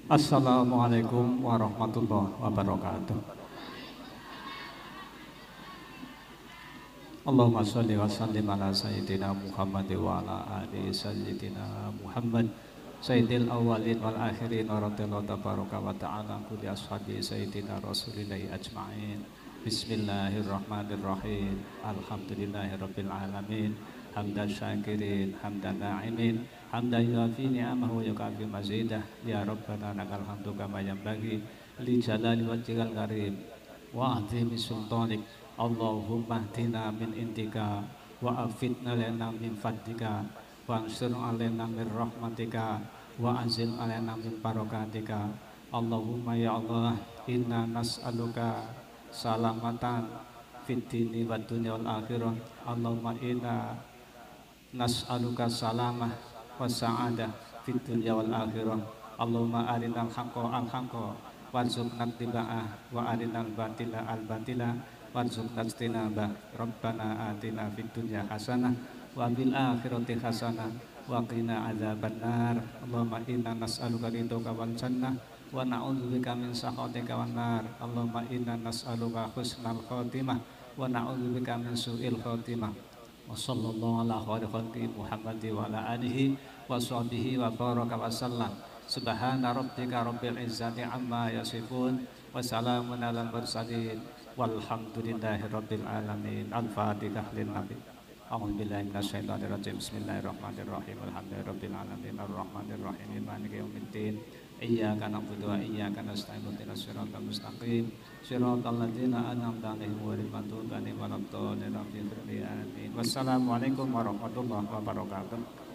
Assalamualaikum warahmatullahi wabarakatuh. Allahumma sholli wa sallim ala sayyidina Muhammad wa ala ali sayyidina Muhammad sayyidil awwalin wal akhirin wa radhiyallahu tabaraka wa ta'ala kulli ashabi sayyidina rasulillahi ajma'in. Bismillahirrahmanirrahim. Alhamdulillahirabbil alamin. Hamdan syakirin, hamdan na'imin, hamdan yuafi ni'amahu yukafi mazidah. Ya Rabbana lakal hamdu kama yanbaghi li jalali wajhikal karim wa azimi sultanik. Allahumma hdina min indika wa afidna lana min fadlika wa ansur alaina min rahmatika wa anzil alaina min barakatika. Allahumma ya Allah, inna nas'aluka salamatan fid dini wad dunya wal akhirah. Allahumma inna nas'aluka salamah wa sa'adah fid dunya wal akhirah. Allahumma arinal haqqa al haqqa warzuqna ittiba'ah wa arinal batila al batila warzuqna ijtinabah. Rabbana atina fid dunya hasanah wa fil akhirati hasanah wa qina adzabannar. Allahumma inna nas'aluka ridhoka wal jannah wa na'udzubika min sakhatika wan nar. Allahumma inna nas'aluka husnal khatimah wa na'udzubika min su'il khatimah. Wa sallallahu ala khairi khalqi Muhammad wa ala alihi wa sahbihi wa baraka wa sallam. Subhana rabbika rabbil izzati amma yasifun wa salamun alal mursalin walhamdulillahi rabbil alamin. Al-Fatihah lin nabi. A'udzu billahi minasyaitonir rajim. Bismillahirrahmanirrahim. Alhamdulillahirabbil alamin arrahmanir rahim maliki yaumiddin. Iyyaka na'budu wa iyyaka nasta'in ihdinas siratal mustaqim. Siratal ladzina an'amta 'alaihim ghairil maghdubi 'alaihim waladdallin. Wassalamualaikum warahmatullahi wabarakatuh.